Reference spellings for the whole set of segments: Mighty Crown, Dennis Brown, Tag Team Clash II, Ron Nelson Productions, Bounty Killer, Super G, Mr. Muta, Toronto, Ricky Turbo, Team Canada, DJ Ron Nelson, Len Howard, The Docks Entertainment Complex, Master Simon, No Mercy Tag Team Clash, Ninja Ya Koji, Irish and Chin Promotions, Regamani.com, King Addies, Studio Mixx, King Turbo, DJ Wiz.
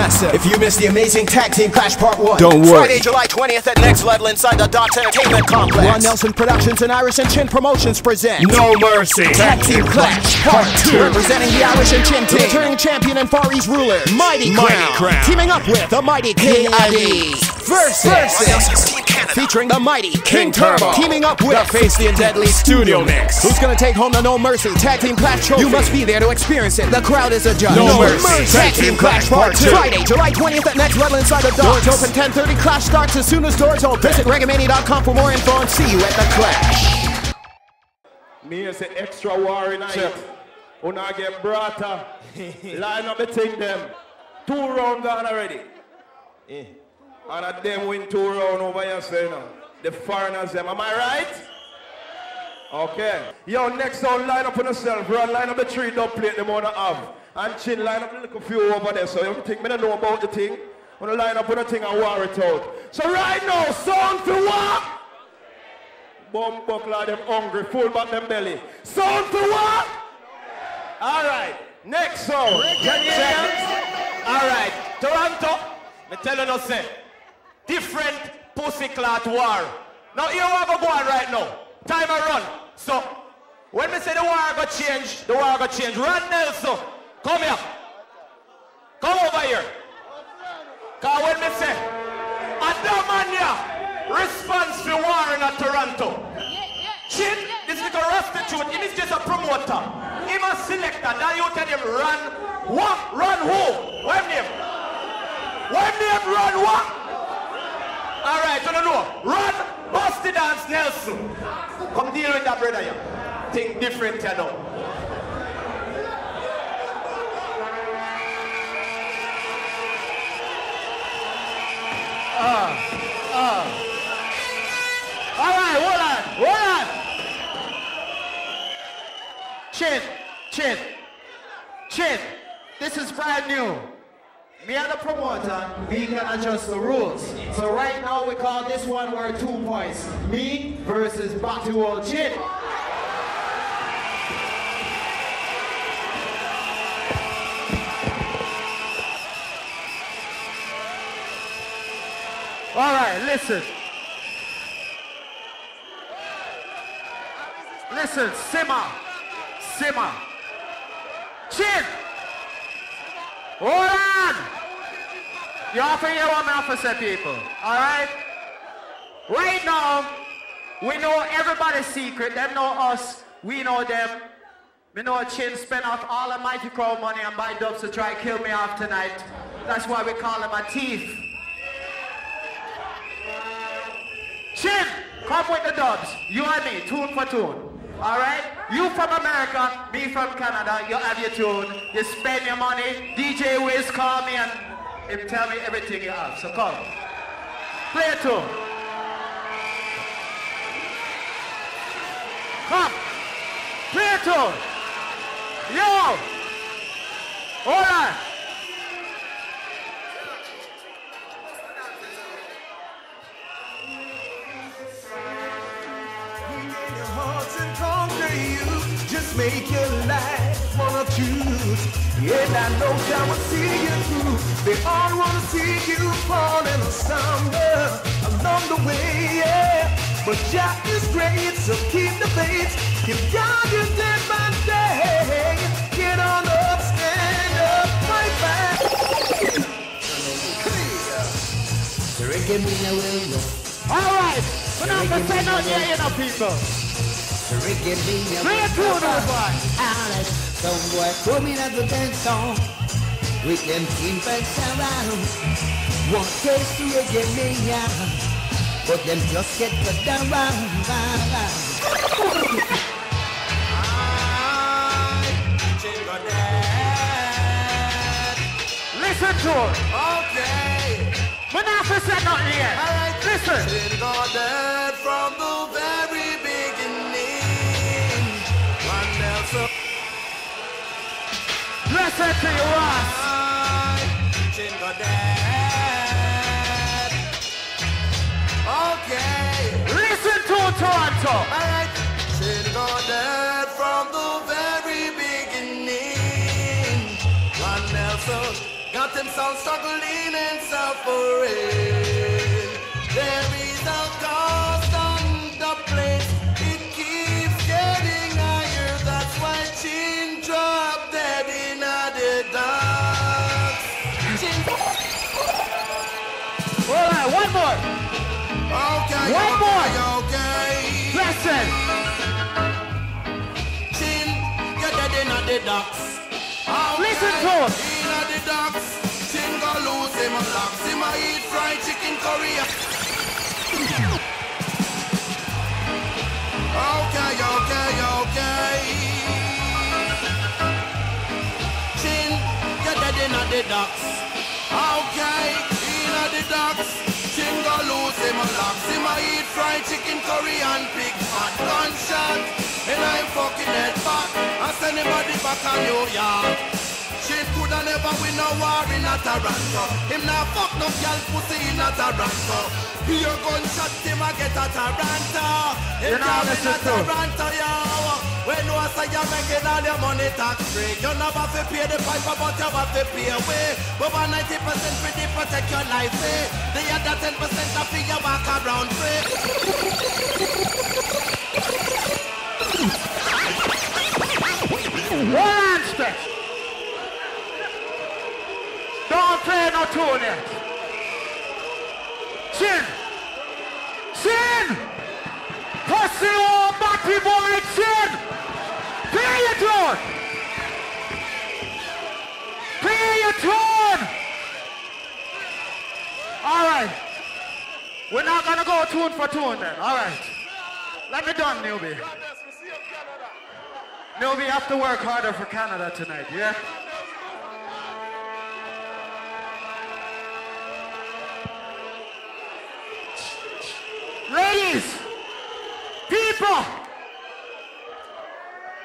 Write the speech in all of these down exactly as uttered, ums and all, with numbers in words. massive. If you missed the amazing Tag Team Clash Part one, don't worry. Friday, July twentieth at Next Level inside the Docks Entertainment Complex. Ron Nelson Productions and Irish and Chin Promotions present No Mercy Tag Team Clash Part two. Representing the Irish and Chin team, returning champion and Far East ruler, Mighty Crown, teaming up with the mighty King Addies versus, versus Team Canada, featuring the mighty King Turbo, teaming up with the Feisty and Deadly Studio Mixx. Who's gonna take home the No Mercy Tag Team Clash Trophy? You must be there to experience it. The crowd is a judge. No, no Mercy, Mercy Tag Team Clash Part two. Friday, July twentieth at Next Level inside the Docks. Doors open ten thirty. Clash starts as soon as doors open. Visit Regamani dot com for more info and see you at the Clash. Me is an extra war in night. When I get brought up, line up the thing them. Two rounds gone already. Yeah. And at them win two rounds over here, so you know. The foreigners them, am I right? Okay. Yo, next round, line up on yourself, bro. Line up the three double plate them on the have. And Chin, line up the little few over there. So you think me don't know about the thing. I'm gonna line up on the thing and war it out. So right now, sound for what? Bomb buckler them hungry, full back them belly. Sound for what? Alright, next round. Alright, Toronto, me tell you no say. Different pussy clot war. Now you have a go on right now. Time a run. So when we say the war got change, the war got change. Ron Nelson, come here. Come over here. Cause when we say Adamania responds to war in a Toronto. Chin, this nigga prostitute, he is just a promoter. He must select that. Now you tell him run what? Run who? What name? What name run what? Alright, you don't know. Run Busty Dance Nelson. Come deal with that brother here. Think different, you know. Ah, uh, ah. Uh. Alright, hold on, hold on. Chin, Chin, Chin, this is brand new. Me and the promoter, we can adjust the rules. So right now we call this one where two points. Me versus back to old Chin. All right, listen. Listen, simmer, simmer. Chin. Hold on! You have to hear what I'm going to say, people. Alright? Right now, we know everybody's secret. Them know us. We know them. We know Chin spent off all the Mighty Crown money and buy dubs to try to kill me off tonight. That's why we call him a thief. Chin, come with the dubs. You and me, tune for tune. Alright? You from America, me from Canada, you have your tune, you spend your money, D J Wiz call me and him tell me everything you have, so come. Play a tune. Come. Play a tune. Yo! Alright. Make your life wanna choose, and I know God will see you through. They all wanna see you falling somewhere along the way, yeah. But Jack is great, so keep the faith. Give God your day by day. Get on up, stand up, fight back. All right, we're not gonna say no yeah, you know, people. Ricky me a boy, Alex, somewhere coming at the dance song. We can keep it around. One case to Ricky me out, but then just get the down round. Listen to it. Okay. But now for said not here. All right, listen. Dead from the very listen to your ass. Chin got dead. Okay. Listen to Toronto. Alright. Chin got dead from the very beginning. Ron Nelson got him some struggling and suffering. There is a cost on the place. It keeps getting higher. That's why Chin dropped dead in the docks. Chin. All right, one more. Okay. One okay, more. Okay. Listen. Chin, you're dead in the docks. Listen to him. In the docks, Chin go lose him a locks. Him a eat fried chicken curry. Okay, okay, okay. Chin, you're dead in the docks. Okay, in the docks, Chin go lose him a locks. Him a eat fried chicken curry and big fat gunshot. And I'm fucking head back. I send him a dip back on New York. Chin coulda never win a war in a Toronto. Him na fuck no girl pussy in a Toronto. Your gunshot him a get a Toronto. Him girl in a Toronto, yo. When you say you making all your money tax free, you never fi pay the piper, but you have to pay away. Over ninety percent for the protect your life, eh? The other ten percent of you walk around free. One stretch. Don't play no tune yet. Chin! Chin! Pussy old batty boy, Chin! Play your tune! Play your tune! Alright. We're not gonna go tune for tune then, alright. Let me done, newbie. Newbie, you have to work harder for Canada tonight, yeah? Ladies, people,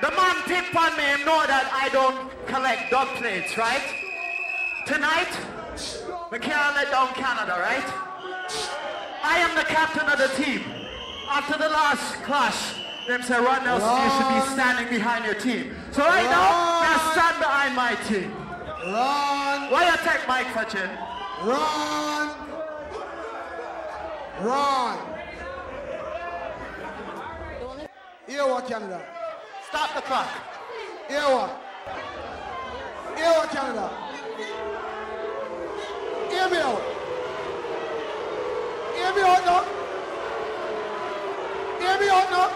the man tip on me know that I don't collect dog plates, right? Tonight, we can't let down Canada, right? I am the captain of the team. After the last clash, them say, Ron Nelson, Ron. You should be standing behind your team. So right Ron. now, now stand behind my team. Ron. Why you take Mike for Chin? Ron. Ron. Hear what, Canada? Stop the clock. Hear what? Hear what, Canada? Hear me out. Hear me out now. Hear me out now.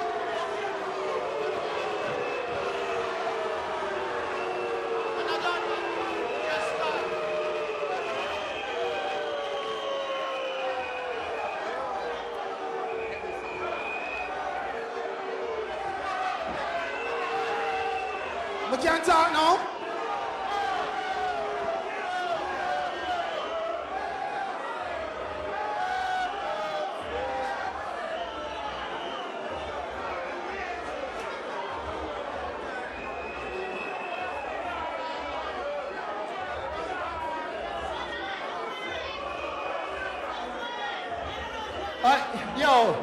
Can't talk now. Uh, yo,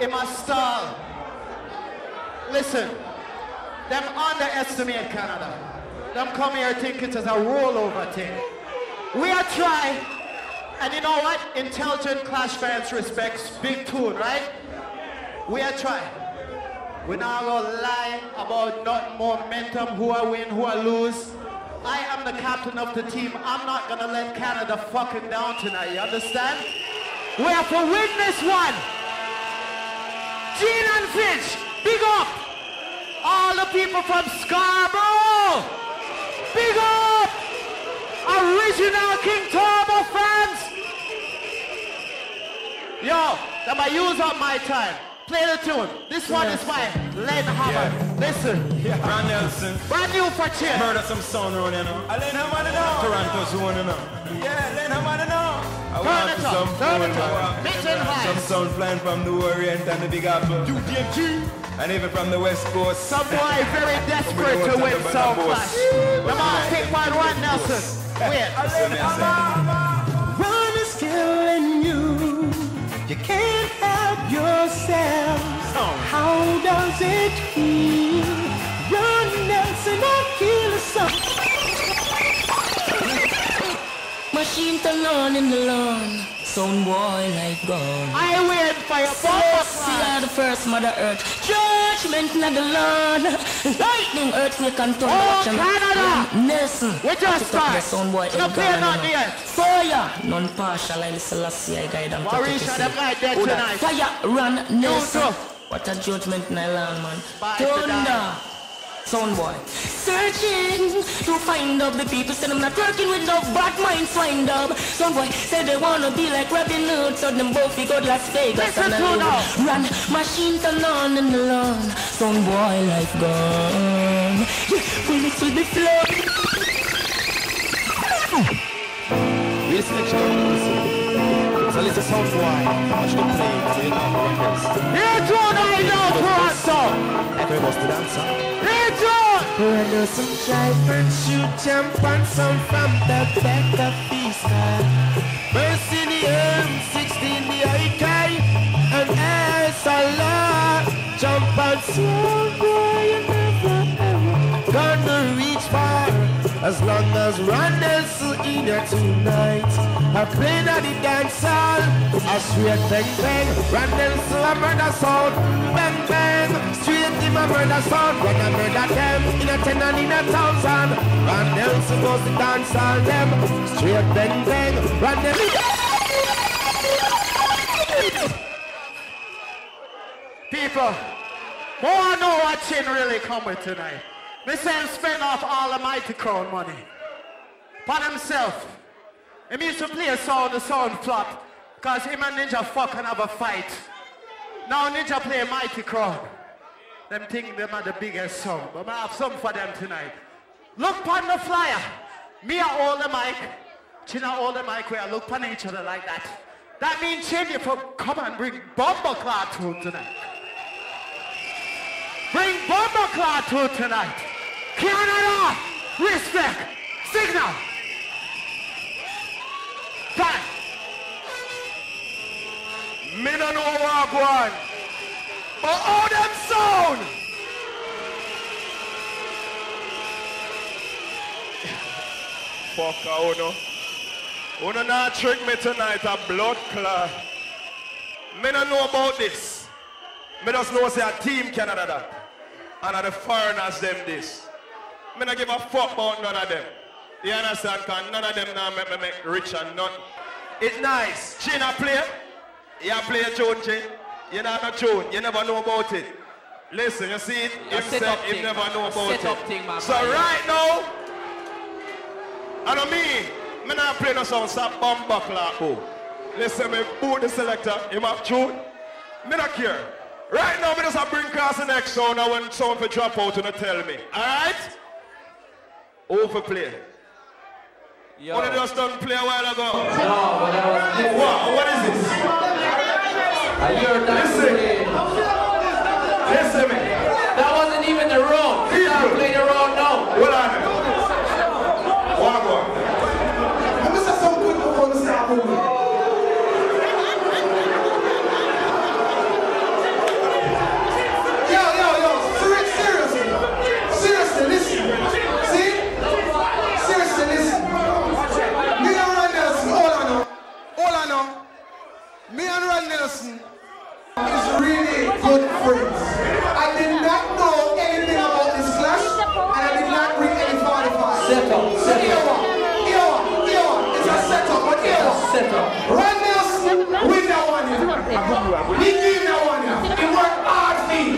it must start. Listen. Them underestimate Canada. Them come here think it is a rollover thing. We are trying, and you know what? Intelligent Clash fans respects big tune, right? We are trying. We're not gonna lie about not momentum, who I win, who I lose. I am the captain of the team. I'm not gonna let Canada fucking down tonight, you understand? We have to win this one. Gene and Finch, big up. All the people from Scarborough, big up! Original King Turbo fans! Yo, that I use up my time. Play the tune. This one yes. is by Len Howard. Yeah. Listen. Yeah. Ron Nelson. Brand new for Chin. Murder some sound around you know. I Len Howard now. Toronto's one you know. Yeah, Len Howard now. I want to some sound. Mission high. Some sound flying from the Orient and the Big Apple. U D M G. And even from the West Coast. Some boy very desperate to win some clash. Come on, pick one, Ron Nelson. Win. Ron is killing you. You can't help yourself. How does it feel? Ron Nelson, I'll kill a son. paint alone in the lawn. Sound boy like God. I wait for your purpose. See how the first mother earth. Judgment not the Lord. Lightning earthquake and thunder. Oh, Canada! Nelson. We just start. Sound boy no play not there. Fire. Non-partial. I listen last year. I guide them. Marisha, them guy dead tonight. Fire. Ron Nelson. What a judgment in the land, man. Thunder. Sound boy. Searching to find up the people. Said I'm not working with no bad minds. Find up. Sound boy said they wanna be like Robin Hood. So them both we go to Las Vegas. Listen and I run machine turn on and alone. Sound boy life gone. Will it with the flow? We'll switch on. So let's just sound wide. Watch the play. So you know who it is. It's all I know Toronto. Everybody's the dancer. We're losing drivers, you jump on some from the back of the sky. Mercy the M sixteen, the I K, and as a lot. Jump on some boy, you never ever gonna reach far. As long as Ron Nelson in here tonight, I play at the dance hall. I swear, bang bang, Ron Nelson a murder sound. Bang bang, street. Him a murder sound, when I murder them in a ten and in a thousand. Ron Nelson goes to dance on them, straight bang bang. Ron Nelson. People, more I know what Chin really come with tonight. Myself spend off all the Mighty Crown money. But himself, he used to play a sound, the sound flop, cause him and Ninja fucking have a fight. Now Ninja play Mighty Crown. Them think them are the biggest song, but I have some for them tonight. Look on the flyer. Me I hold the mic. Chin I hold the mic where I look on each other like that. That means Chin, you for come and bring Bomber Claw to tonight. Bring Bomber Claw to tonight. Canada, respect, signal. Time. Me don't know where I go on. But all them sound! Fuck out, no. Uno not trick me tonight, a blood clot. Me don't know about this. Me just know say a Team Canada that. And a the foreigners them this. Me don't give a fuck about none of them. You understand? Cause none of them now make me make rich and none. It's nice. Chin a play. You play a tune, Chin. You know not tune, you never know about it. Listen, you see it? Him said he never man. Know about it. Thing, so right now, I don't mean, I'm not playing a song, so Bomba Clark. Listen, me boot the selector, you have tune, I don't care. Right now, I just bring across the next song, and when someone drop out, you tell me. Alright? Overplay. Yo. What did you just done play a while ago? No, what, what is this? Listen, listen me. That wasn't even the room. You can't play the room now. Hold on. One more. I'm just so good to want to start moving. Yo, yo, yo. Seriously. Seriously, listen. See? Seriously, listen. Me and Ron Nelson, all I know. All I know. Me and Ron Nelson. Is really good friends. I did not know anything about this clash, and I did not read any forty-five. Set up, set up. Here one, here one, it's a setup, but here one. Set up. Ron Nelson, win that one here. He gave that one here. It worked hard for me.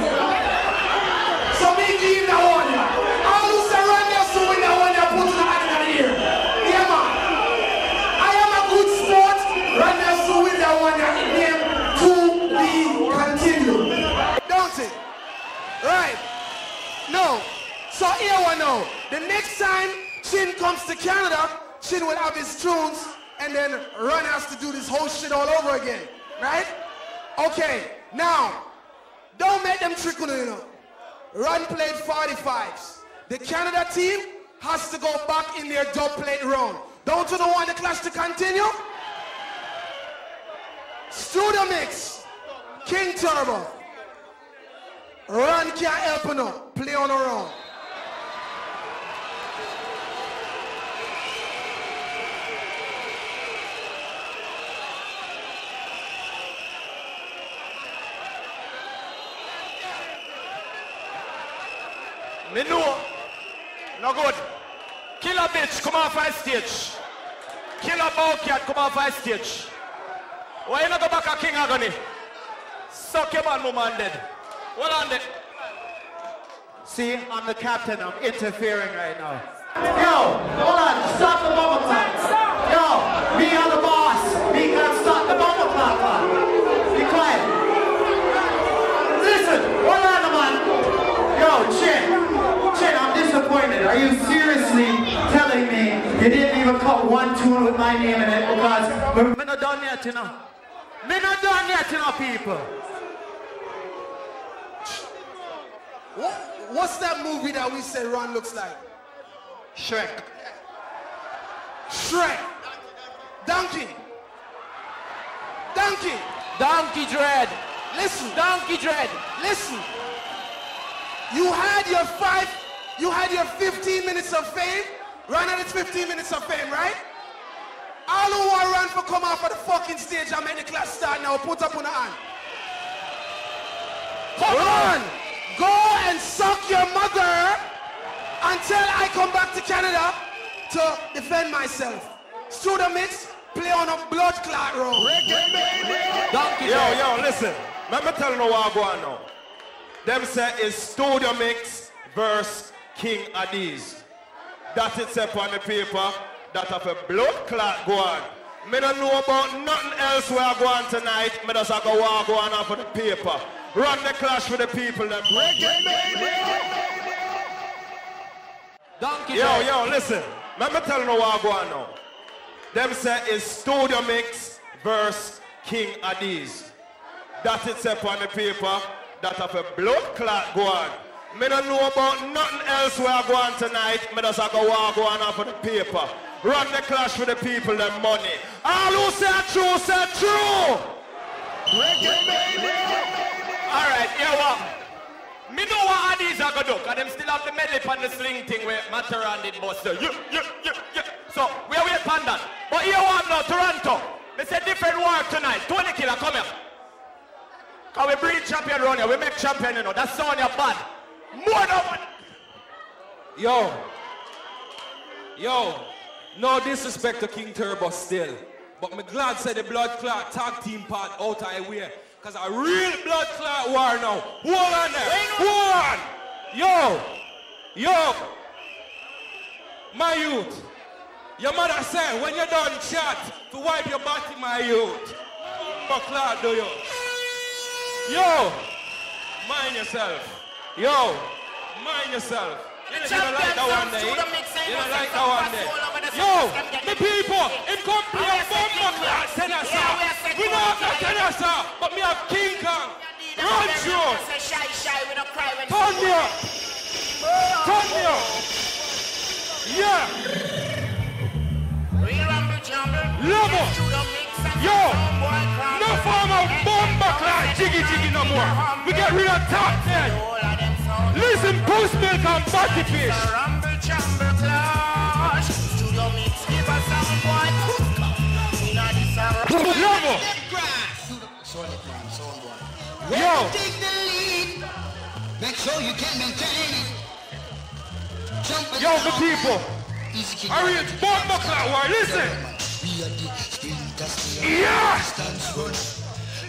So me gave that one here. I will say Ron Nelson win that one here, put the hand in the ear. Yeah, man. I am a good sport. Ron Nelson win that one here. Continue. Don't it? Right. No. So here we know. The next time Chin comes to Canada, Chin will have his tunes and then Ron has to do this whole shit all over again. Right? Okay. Now, don't make them trick you, you know. Ron played forty-fives. The Canada team has to go back in their dub plate round. Don't you don't want the clash to continue? Studio Mixx. King Turbo. Ron can't help you now. Play on her own. Me know. No good. Kill a bitch, come off my stage. Kill a bowcat, come off my stage. Why you not go back at King Agony? Suck your man, woman dead. Well on it. See, I'm the captain, I'm interfering right now. Yo, hold on, stop the bubble clock. Yo, me on the boss. Me can't stop the bubble clock, man. Be quiet. Listen, hold on, man. Yo, Chin. Chin, I'm disappointed. Are you seriously telling me you didn't even cut one tune with my name in it? Because we're not done yet, you know. We're not done yet, you know, people. What, what's that movie that we say Ron looks like? Shrek. Shrek. Donkey. Donkey. Donkey Dread. Listen. Donkey Dread. Listen. You had your five, you had your fifteen minutes of fame. Ron had his fifteen minutes of fame, right? All who want Ron for come off of the fucking stage and make the class start now, put up on the hand. Come on. Go and suck your mother until I come back to Canada to defend myself. Studio Mixx, play on a blood clot roll. Yo, yo, listen. Let me tell you what I'm going now. Them say it's Studio Mixx versus King Addies. That it's up on the paper. That of a blood clot go on. Me don't know about nothing else where I go on tonight. Me just have to walk on off of the paper. Run the clash for the people. Them. Donkey yo, yo, listen. Let me tell you what I'm going now. Them say it's Studio Mixx versus King Addies. That it's up on the paper. That of a blood clot go on. Me don't know about nothing else where I go on tonight. Me just have to walk on off of the paper. Run the clash for the people. Them money. All who say true, say true. All right, yeah, what? Me know what Addies are going to do, because them still have the medley on the sling thing where Mataran did Buster. Yeah, yeah, yeah, yeah. So, we are waiting on that. But here we have now, Toronto. It's a different work tonight. Tony Killer, come here. Because we breed champion around here. We make champion, you know. That sound is bad. More than one. Yo. Yo. No disrespect to King Turbo still. But me glad said the blood clot tag team part out of here. Because a real blood clot war now. War on there. War on. Yo. Yo. My youth. Your mother said, when you're done chat, to wipe your body, my youth. But clot do you. Yo. Mind yourself. Yo. Mind yourself. You don't like that one day. You don't like that one day. Yo, the people, it come play a bomba class, Tennessee. We know that Tennessee, but me have King Kong. Run through. Turn me up. Turn me up. Yeah. Level. Yo, no form of bomba class, jiggy jiggy no more. We get rid of top ten. Listen, goose milk and body fish. It's a rumble chamber clash. Studio Mixx give us some white hookah. You know this a rumble. Level. When yo. You take the lead, make sure you can maintain it. Jump yo, the people. Are you bomba clash? Listen. Yeah.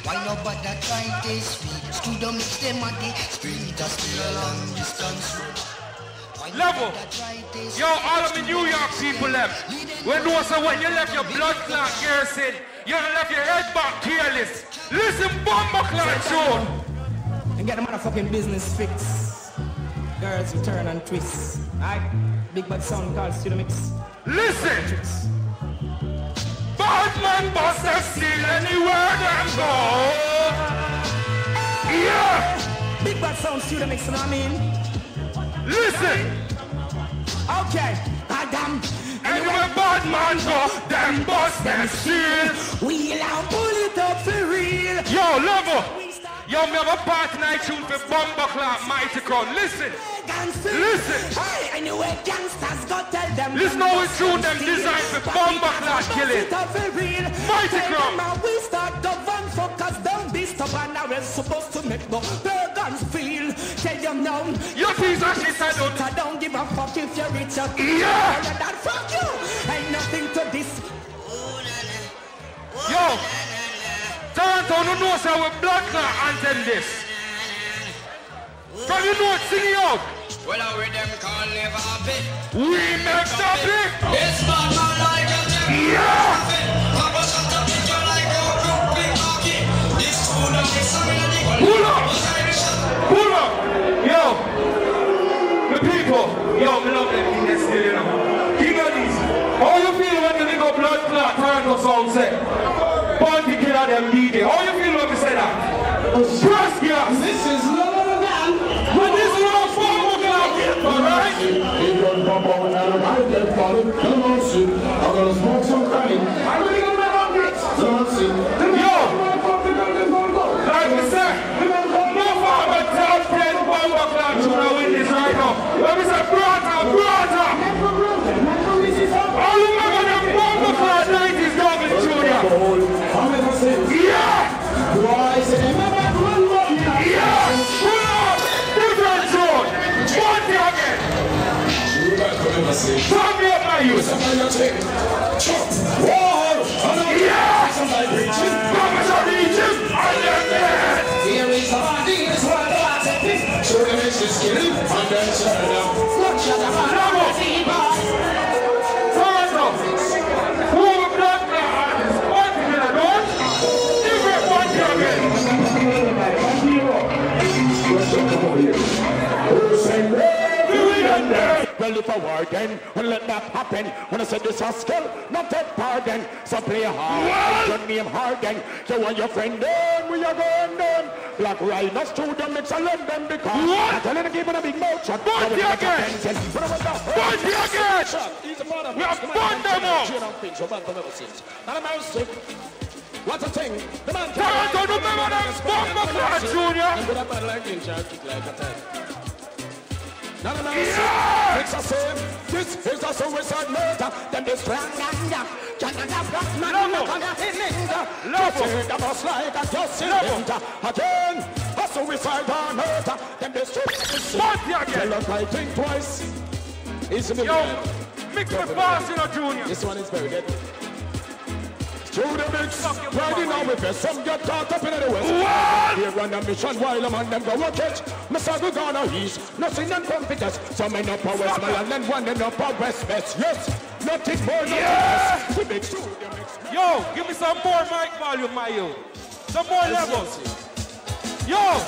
Why nobody trying to speak? Studio Mixx them at the sprinters still a long distance road. Level! Yo, all of the New York people left. When you say when you left your blood clot garrison, you left your head back careless. Listen, bomba clot show! And get the motherfucking business fixed. Girls return and twist. Alright? Big bad sound called Studio Mixx. Listen! Bad man buster steal anywhere them go. Yeah! Big bad sound Studio Mixx, you know what I mean? Listen! Okay, Adam. Anywhere bad man go, them bust them steal. We'll out pull it up for real. Yo, level! Yo, me have a part night tune for Bomba Clark, Mighty Crown. Listen! Listen! Hey, anyway, gangsters go tell them. Listen how we tune them designed for bomba clash killing. Mighty Crown. We start the van fuckers, them beast up and I was supposed to make the pagans feel. Tell them now, down. You piece of shit, I don't. I don't give a fuck if you're rich or poor. Yeah. That fuck you. Ain't nothing to this. Ooh, la, la. Ooh, yo, Toronto, you know so we black and then this. From you know, sing it out. Well, I read them can't live a bit. We make something. It's not my life. Yeah. Pull up! Pull up! Yo! The people! Yo, we love them in this deal, you know. King Addies! How you feel when you think of blood clot, Toronto sound set? Bounty Killer them D J. How you feel when you say that? Trust gas! This is London man! But this is not fun, we're gonna get fun, right? If you're a pop out and I get fun, come on soon. I'm gonna smoke some cranny. I'm gonna get my rockets! Dancing! Let me say, brother, brother! All the men on the bumper for the nineties, David Junior! Yeah! Yeah! Pull up! Different zone! One day again! From your values! Yeah! Promise of Egypt! And then dead! Here is the money, this one, that's a piece! So the rest is killing, and then shut up! Well, if I were then, well, let that happen. When I said this is skill, not that pardon. So play hard, don't name Harden. So when your friend then, we are going then. Black Rhinos, Studio Mixx, and London because I'm telling the game on a big mouth shot. Boy, the again! Boy, the again! We have fun them all! And I'm out sick. What a thing! The man can't I don't remember them! Fuck my God, Junior! I'm gonna battle like Ninja, kick like a tank. Not an answer, it's the same. This is a suicide murder. Then this brand under. Canada black man, look on the cylinder. Just hit the bus like a just cylinder. Again, a suicide murder. Then this is... What the again? Tell us I think twice. Isn't it? Yo, mix the fast, you know, Junior. This one is very good. Studio Mixx, riding on with us, some get caught up in the west. What? Here on a mission while I'm on them go watch it. Masago gonna east, nothing uncompetence. Some in upper west, my land and one in upper west best. Yes, nothing more, nothing less. We make Studio Mixx. Yo, give me some more mic volume, my yo. Some more levels. Yo!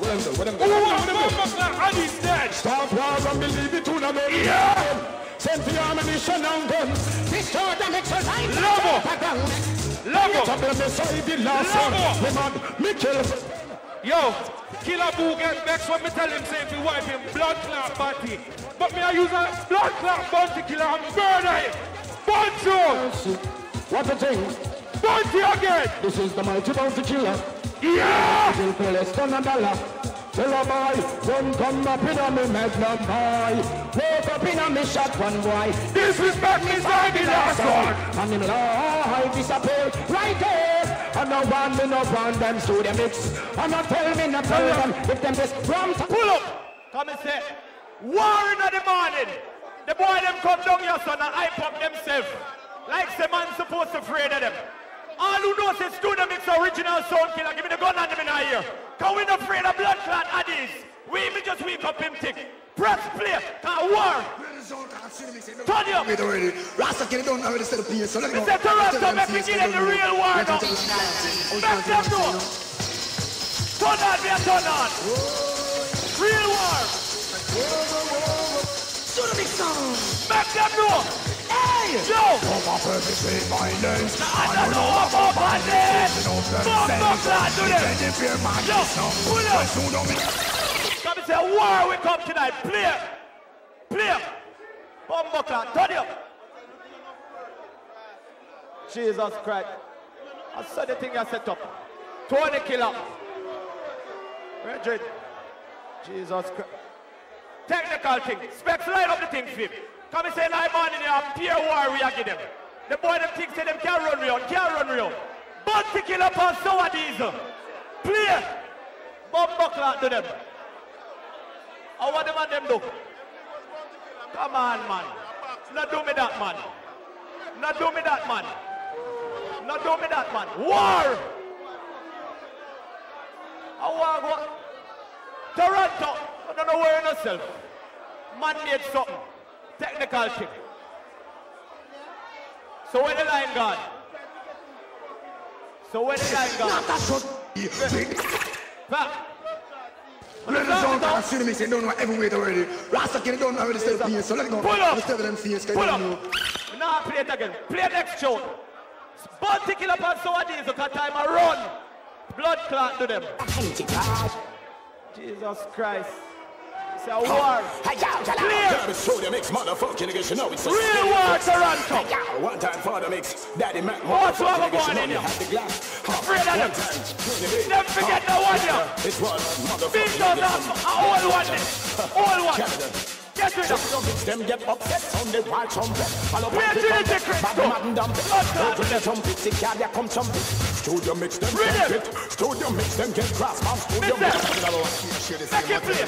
What am I doing? What am I doing? What am I doing? Stop war and believe it to the man. Yeah! Send the ammunition and guns. This short and exercise. Love it. Love it. I'm going to say the last one. Woman, me kill. Yo, Killer Boo get back when me tell him say if he wipe him, blood clot body. But me I use a blood clot body killer and murder him. Bunch what a thing. Bunch again. This is the mighty bounty killer. Yeah. He'll pay less than a dollar. Tell a boy, don't come up in a me magnum boy. Woke up in a me shot one boy. Disrespect me like the last one. And him lie, disappear right there. And no one, me no one, them Studio Mixx. And no tell me, no tell them, if them just from pull up. Come and say, war in the morning. The boy them come down your son and hype up themselves. Like the man supposed to afraid of them. All who knows is Studio Mixx original sound killer. Give me the gun and them in a ear. Cause we not afraid of blood clot Addies. We even just weep up him tick. Press play, cause war. Turn you up. Rasta can don't already set up here, so let me go. Mister Toronto, make me kill in the real war now. Make them know. Turn on, we are turn on. Real war. Studio Mixx. Make them know. Yo! Come up and between my names. I don't know about my names. Fuck, fuck, lad, do this. Yo, pull up. Come and say, war we come tonight. Play. Play. Bumbo clan, turn up. Jesus Christ. I saw the thing I set up. Tony Killer. Reggie. Jesus Christ. Technical thing. Specs light up the thing, Fib. Come and say, I'm on in here, pure war we are them. The boy them think say them can't run round, can't run round. Bounty Killer and sour diesel. Play. Bumbo clock to them. How what them and them do? Come on, man. Not do me that, man. Not do me that, man. Not do me that, man. War! I want to go. Toronto. I don't know where in yourself. Man made something. Technical shit. So where the line gone? So where the line gone? Back. Let us all go. See me say don't know everywhere already. Rasta can don't already still be here. So let go. Pull up. Pull up. Now play it again. Play next show. Bounty Killer and so what is because time I run. Blood clot to them. Jesus Christ. It's a war. Clear. Studio Mixx motherfucking niggas, you know it's a real war Toronto. One time for the Mixx, daddy man. What's wrong going in here? Afraid of them. Never forget the one here. It's one motherfucking. Big does have all one there. All one. Get rid of them, get upset on the wild trumpet. Follow the secret. Open the trumpet, the carrier come trumpet. Studio Mixx them get fit. Studio Mixx them get grass. Studio Mixx. Make it play.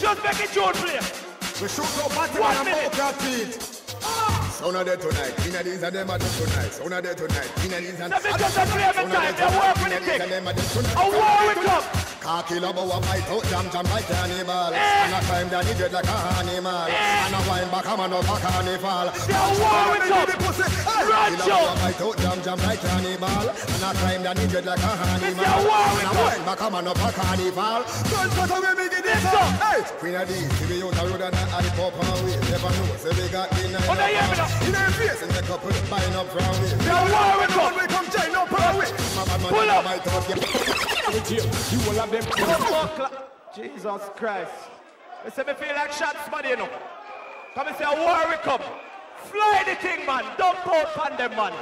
Just make it your play. We shoot no battle and I'm broke our feet. Sound of there tonight, King Addies and them are there tonight. Sound of there tonight, King Addies and them are there tonight. Sound of there tonight, a war with them. Car kill a bow and fight out, jam jam like cannibal. And a climb down the dread like a animal. And a wind back, I'm a no back carnival. They're a war with them. Run, Joe. Car kill a bow and fight out, jam jam like cannibal. And a climb down the dread like a animal. They're a war with them. And a wind back, I'm a no back carnival. Don't put away me in this song. Queen Addies, she be out a road and I pop her way. Never know, say we got the night. In their face, in the couple, buying up round it. They are warring on, we come chain up round it. Pull up! You will have them. Jesus Christ. I say me feel like shots, man, you know. Come and say, a war we come. Fly the thing, man. Don't pound on them, man.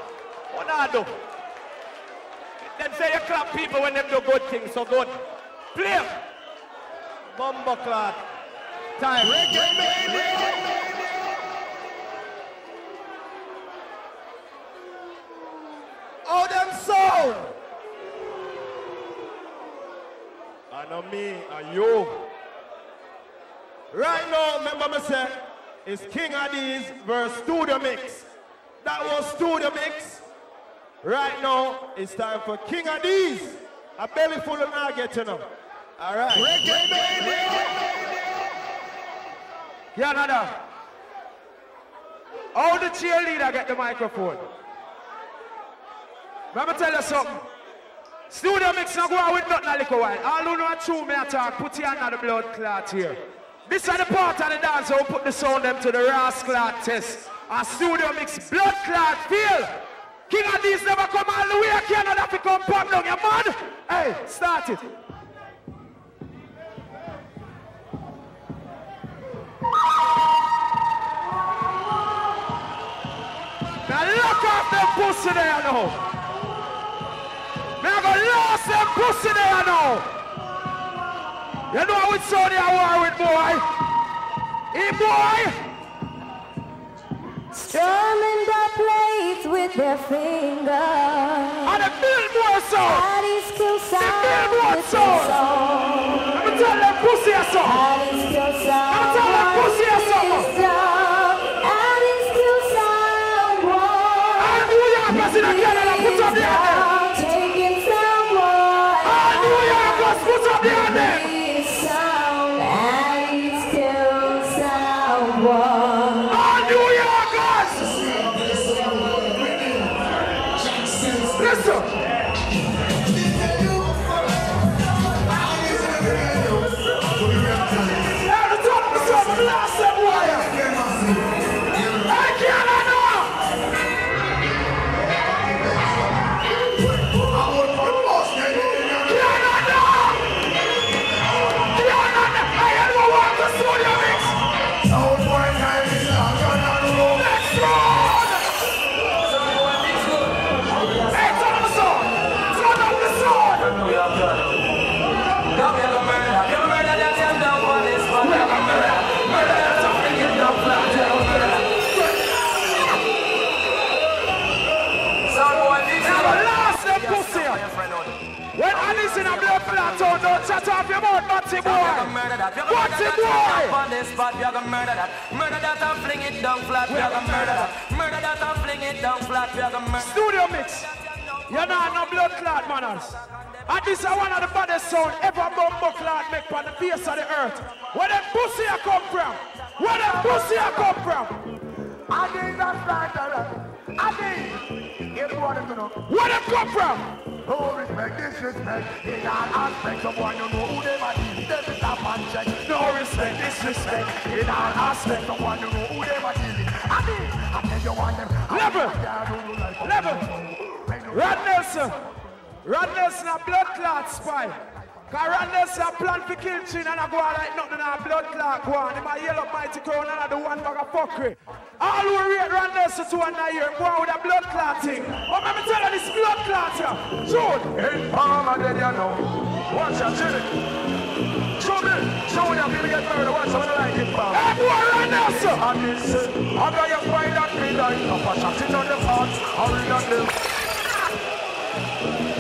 What do I do? Them say you clap people when them do good things, so good. Play! Bumbo clap. Time. Reggae, baby! Oh, them sound! And on me and you. Right now, remember me say, it's King Addies versus Studio Mixx. That was Studio Mixx. Right now, it's time for King Addies. A belly full of nuggets, you know. All right. Reggae, baby! Yeah, nada. How the cheerleader get the microphone? Let me tell you something. Studio Mixx not go out with nothing a little while. All who know a true me attack, put your hand on the blood clot here. This is the part of the dance who put the sound them to the rascal test. A Studio Mixx blood clot feel. King Addies never come all the way. Canada to come pop down, you mad? Hey, start it. Now look off them pussy there now. We are going to lose them pussy there now. You know how it's so they are with boy. Hey boy. Strumming the plates with their fingers. And the Billboard song. The Billboard song. Let me tell them pussy a song. Let me tell them pussy a song. And New York President Canada put up the other. Hey, turn up the song! And listen, I'm not for that town, don't shut off your mouth, Matty boy. Matty boy. You're gonna murder that. Murder that and fling it down flat. You're gonna murder that. Murder that and fling it down flat. You're gonna murder that. Studio Mixx. You're not no blood clot manners. And this is one of the baddest sound ever bumbo clot make on the face of the earth. Where the pussy I come from. Where the pussy I come from. I think that's right. I think you wanted to know. Where them come from? No respect, disrespect. In all aspects of one, you know who they might be. They be top and check. No respect, disrespect. In all aspects of one, you know who they might be. I think, I think you want them. Level, level. Ron Nelson. Ron Nelson a blood clot spy. Cause Ron Nelson a plan for kill chin and a go out like nothing and a blood clot go on. He might yell up Mighty Crown and a do one bag of fuckery. All who rate Ron Nelson to one year, boy with a blood clotting. Oh, let me tell you this blood clotter. Shoot! Hey, Palmer, then you know. Watch out, chill it. Show me. Show me how people get married. Watch out, I don't like it, Palmer. Hey, boy, Ron Nelson! And this, how do you find that thing like a patch of shit on the parts? How do you not live?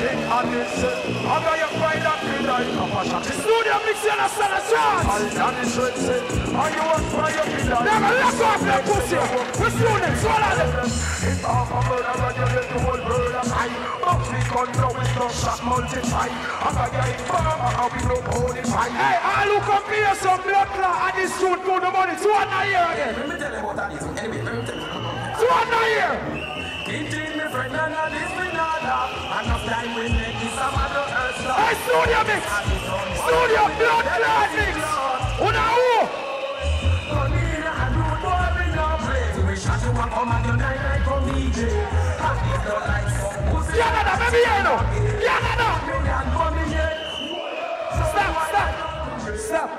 King Addies, how do you find that thing like a patch of shit? Studio Mixx, you understand the chance? And Addies, how you want to find your thing like? Never let go of that pussy! What's your name? Swallow them! It's half a murder and you let the whole world aside. But we can't know it's not shot multiply. I'm a guy farmer and we don't hold it high. Hey, all who come here some blood clot and this shoot to the money. It's one year again. Let me tell you about that is enemy. It's one year! Keep me friend and Addies me not up. And of time we make this a mother earth love. Hey, Studio Mixx! Studio blood clot Mixx! Who now who? Canada, baby, you know. Canada. Stop, stop, stop.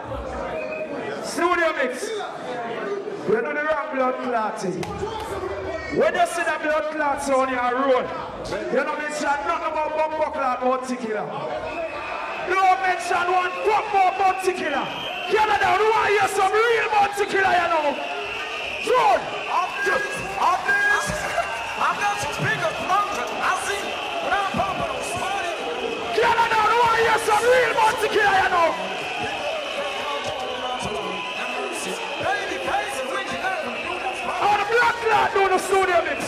Studio Mixx. We're not the wrong blood clotting. When you see the blood clots on your road, you don't mention nothing about bumper clot Bounty Killer. You don't mention one proper Bounty Killer. Canada, we want to hear some real Bounty Killer, you know. Lord, I'm just, I'm just, I'm just as big as mountain. I see, when I'm pumping, I'm smiling. Canada, I want to hear some real Bounty Killer, you know. How the black lad do the Studio Mixx?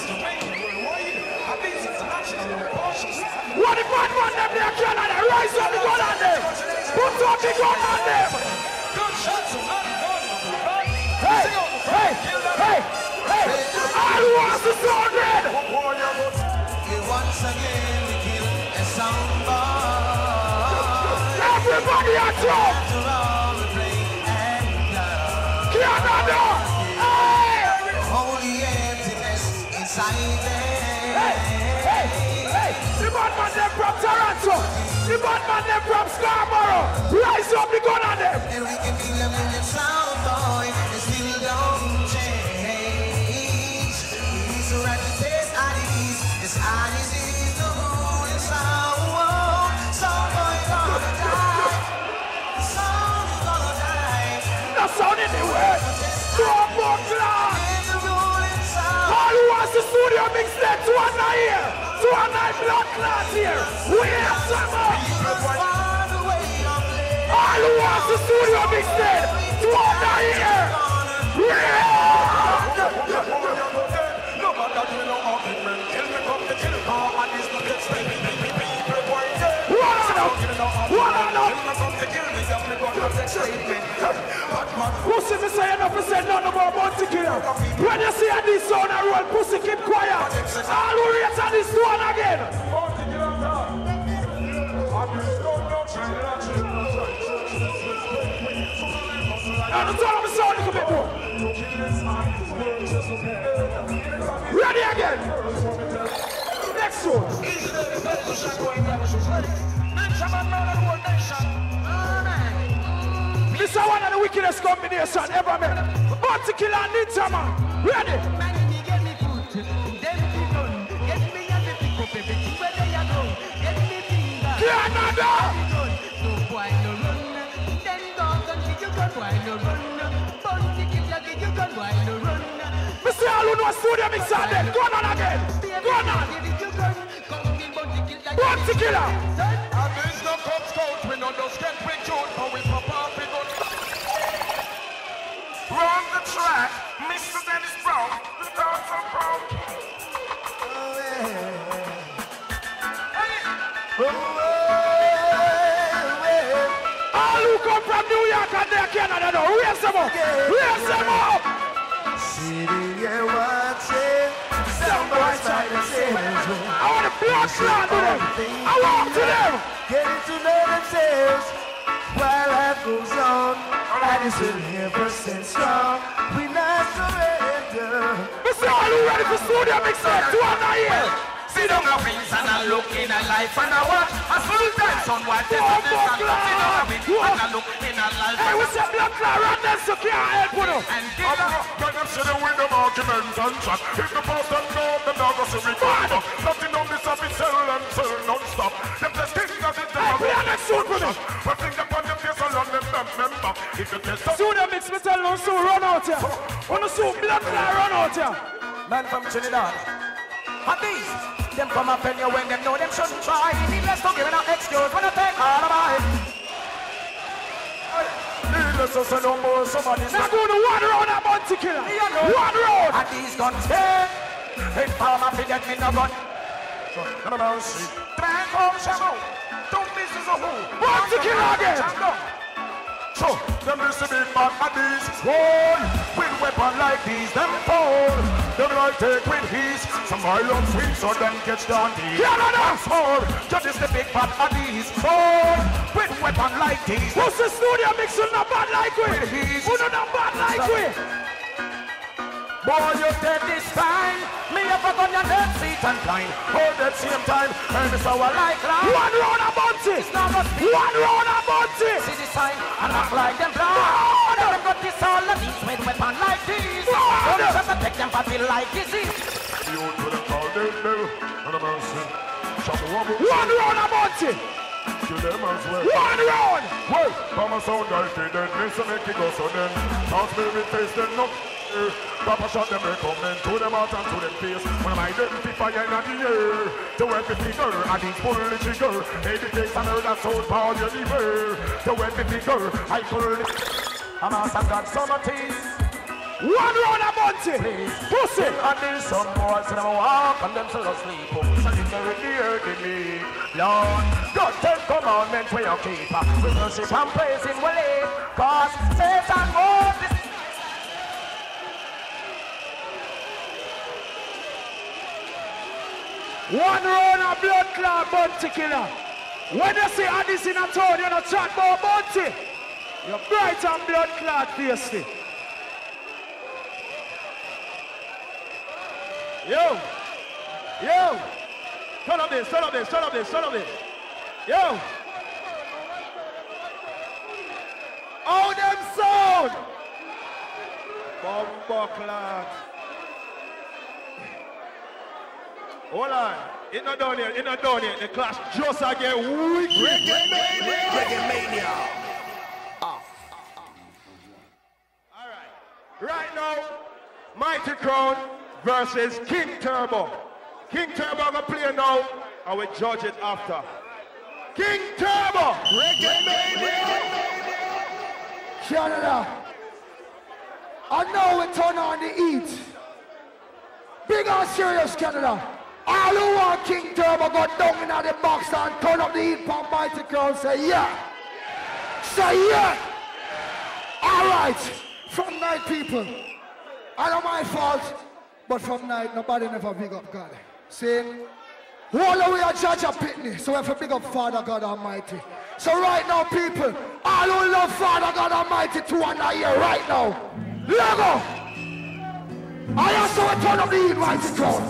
What the bad man them there, Canada? Rise up the gun on them. Put up the gun on them. Hey. Hey! Hey! Hey! I was the soldier! Once again we kill a soundbar. Everybody at home! Canada! Hey! Holy emptiness inside them. Hey! Hey! Hey! The madman them from Toronto! The madman them from Scarborough! Rise up the gun on them! And we can kill them in the sound boy. They still don't. It's our disease, the moon is our world. Someone's gonna die. Someone's gonna die. That's sound anywhere. Proper class. All who wants the Studio Mixx there, two and nine here. Two and nine blood class here. We have some more. All who wants the Studio Mixx there, two and nine here. We have. Pussy, me say enough, me say none about Bounty Killer. When you see Addies sound a roll, pussy keep quiet. All who raise Addies do one again. Now the tone of the sound is a bit more. Ready again. Next one. This is one of the wickedest combination ever made. Bounty Killer and Ninja Man. Ready? Man, you get me food. Them people. Get me and the pick up everything where they are going. Get me finger. Canada! No boy, no run. Then don't until you can boy, no run. Bounty Killer, you can boy, no run. Mister Aluno Studio Mixx and them. Go on again. Go on. Bounty Killer. Bounty Killer. no just get picked out, but we pop up, we go. Run the track, Mister Dennis Brown, the Docks Entertainment Complex. From New York and they Canada, no, raise them up, raise them up. Sitting here watching, somebody's trying to say I want to block shot to them, I walk to them. Getting to know themselves while life goes on. And it's in here percent strong, we not surrender. Mister All, who ready for Studio Mixx two and a year? See them things and I look in a life and I watch a full time on what they want to do. And I look in a life. Hey, what's up, Black Cloud? Ron Nelson can't help with them. And I'm not going to sit in with them arguments and chat. If the boss don't know, then they're going to recover. Nothing on this up is selling and selling non-stop. Them just thinking of it. Hey, we are not soon with them. We think the body of this alone is not member. If you test up. Soon they mix me tell them, so run out here. On the soon, Black Cloud, run out here. Man from Trinidad. And these, them come up in you when them know them shouldn't try. Needless to give an excuse when I take all of mine. Needless to say no more, somebody's not going to water on a Bounty Killer. One road. And these guns here, they palm up in that me no gun. No, no, no, see. Drag home, shadow. Don't miss us a hole. Bounty Killer again. So, them is the big man and these. One, with weapon like these, them fall. Them like take with his, some violence wins or them catch down these. Yeah, no, no! Four, that is the big bad Addies. Four, with weapon like these. Who's the Studio Mixx with no bad like we? With his. Who no bad like we? Boy, you dead this time. Me have a gun your dead feet and blind. Hold at same time, and it's our like line. One round a Bounty! One round a Bounty! See this time, and act like them blind. Them got this all of these with weapon like these. Don't try to take them but we like disease. You to the crowd, they know. And I'm out soon. Shop the woman. One round a Bounty. Kill them as well. One round. Well, Mama sound like they did. Listen, make it go so then. House me with face then no. Papa shot them recommend to them out and to them face. When I identify in the year, the weapon figure and it's full of trigger. Maybe they some heard that sound power your liver. The weapon figure, I call it. I'm out and got some of these. One round a Bounty. Pussy. And there's some boys in them walk and them still asleep. Oh, so they carry the earth in me. Lord, God take commandments where you keep. We worship and praise in we live. Cause Satan won't this. One round a blood clot Bounty Killer. When you see Addies in a town, you're not chat about Bounty. Your bright and blood clot pasty. Yo! Yo! Turn up this, turn up this, turn up this, turn up this. Yo! Oh, them sound! Bumba clot. Hold on. It's not down here, it's not down here. The clash just again. Wicked. Reggae Mania! Reggae Mania! Right now, Mighty Crown versus King Turbo. King Turbo gonna play now, and we judge it after. King Turbo! Reggae Mania! Canada, I know we turn on the heat. Big and serious, Canada. All who want King Turbo go down in the box and turn up the heat for Mighty Crown. Say yeah! Say yeah! All right! From night, people, I know my fault, but from night, nobody never big up God. See, all the way I judge a pitney, so we have to big up Father God Almighty. So right now, people, all who love Father God Almighty to one year right now. Lego! I also a ton of the Mighty Crown.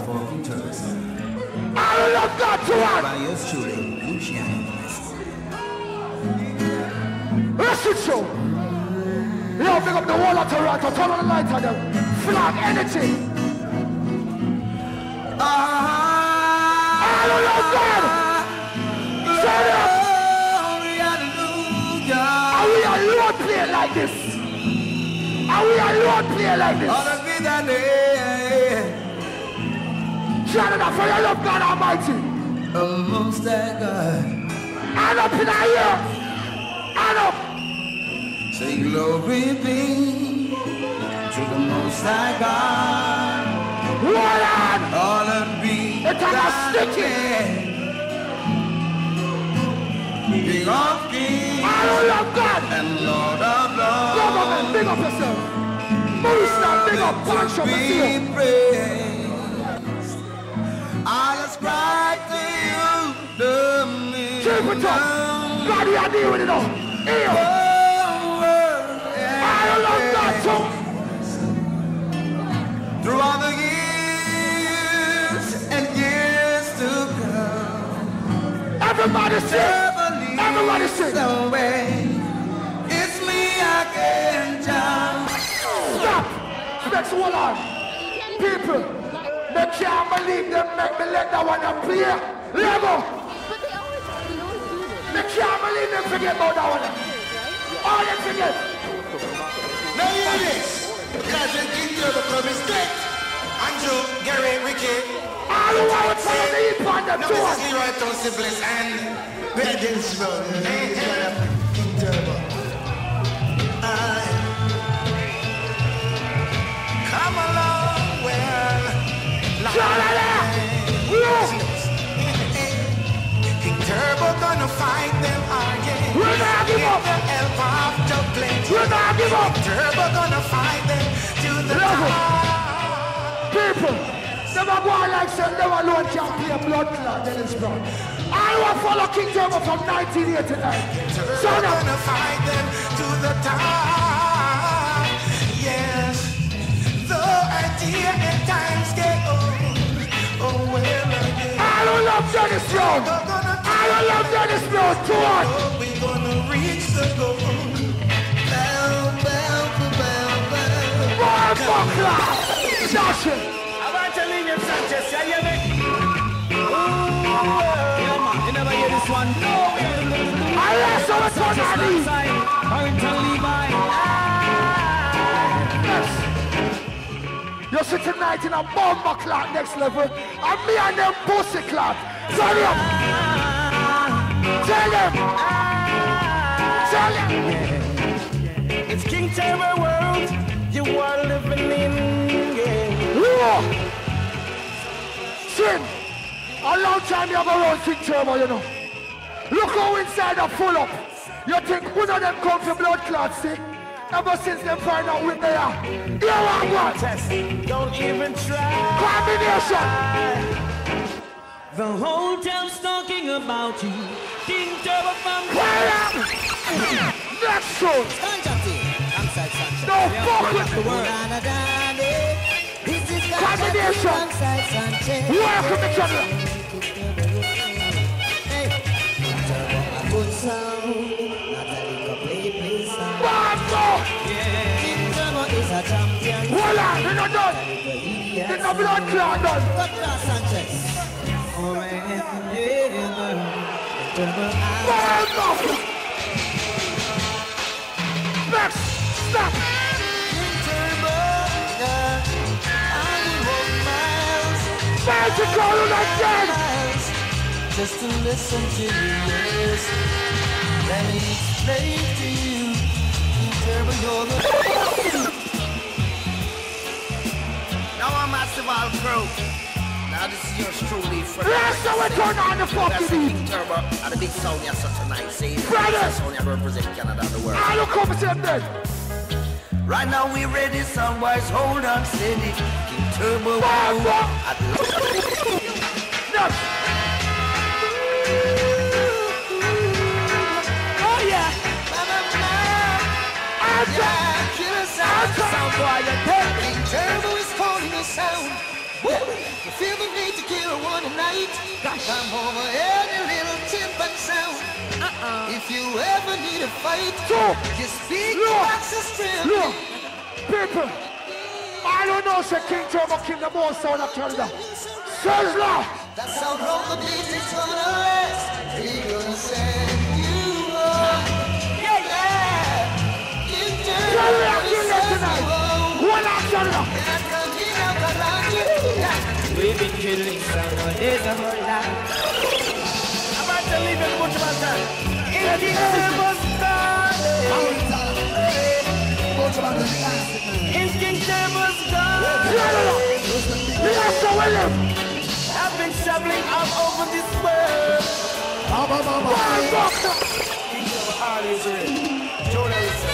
I love God to one. Listen to you. Yo, pick up the wall of Toronto, turn on the light on them. Flag energy. Ah, hallelujah. Are we a Lord player like this? Are we a Lord player like this? Canada, for your love, God Almighty. Almost that God. And up in the air. Toronto! Say glory be to the Most High God. What on? Honored be thy name. King of kings. I love God. And Lord of lords. Come on and big up yourself. Booster, big up, punch up the field. I ascribe to you the meaning. God, we are dealing with it all. Ew. I love God too. Through all the years and years to come. Everybody sing. Everybody sing. It's me again, John. Stop. Next one on. People, they can't believe them. Make me let that one appear. Level. They can't believe them. Forget about that one. All they forget. Now hear this, because it's King Turbo Club is dead. Andrew, Gary, Ricky, all the way to the hip on the tour. Now this is Leroy Townsend Bliss and Ben Dennis Brown. Hey, hey. King Turbo. I come along well. Like King Turbo gonna fight them again. We're not giving up. We're not giving up. Turbo gonna find them to the top. People, never go like say never know champion blood clot Dennis Brown. I will follow King Turbo from nineteen eighty-nine. Turbo gonna find them to the top. Yes, though idea and times get old. Oh well, I don't love Dennis Brown. I don't love Dennis Brown too much. We're gonna reach the goal. I want to leave him, Sanchez. Can you make me? You never hear this one. No, I lost all the time. Yes. You're sitting tonight in a bomber clock next level. And me and them pussy clock. Tell him. Tell him. Tell him. It's King Turbo World. You are living in, yeah. Roar! Sin! A long time you have a road King Turbo, you know. Look how inside are full up. You think one of them come from blood clots, see? Ever since they find out where they are. You are what? Don't even try. Combination! The whole town's talking about you. King Turbo from... Next show! No, fuck with me! Combination! Welcome each other! Bambo! Hold on, we're not done! It's a blood clot done! Bambo! Next! Stop! Where's the girl like that? Just to listen to you, yes. Let me explain to you. King Turbo, you're the... Now I'm Massive Al Crow. Now this is yours truly for the... Last time we turn on the fucking beat. King Turbo and the big sound you're such a nice scene. Brother! Sound you represent Canada and the world. I don't come to them then. Right now we ready, some boys, hold on steady. King Turbo, I love oh yeah. I'm yeah, killer sound, sound boy, King Turbo is calling the sound. You feel the need to kill one night. Come over any little tip and sound. Uh-uh. If you ever need a fight, so, you speak box of strength. Look, people, I don't know if King Turbo King the most sound of Canada. Says love. That's how roll the beat is gonna rest. He gonna send you up. Yeah, yeah. You turn around tonight. One out, Canada. We've been killing someone in the whole life. I'm about to leave it much of my time. It is the most time. It's King Turbo's God. We are so willing. I've been traveling all over this world. Ba ba ba ba. King Turbo always ready. Journalists.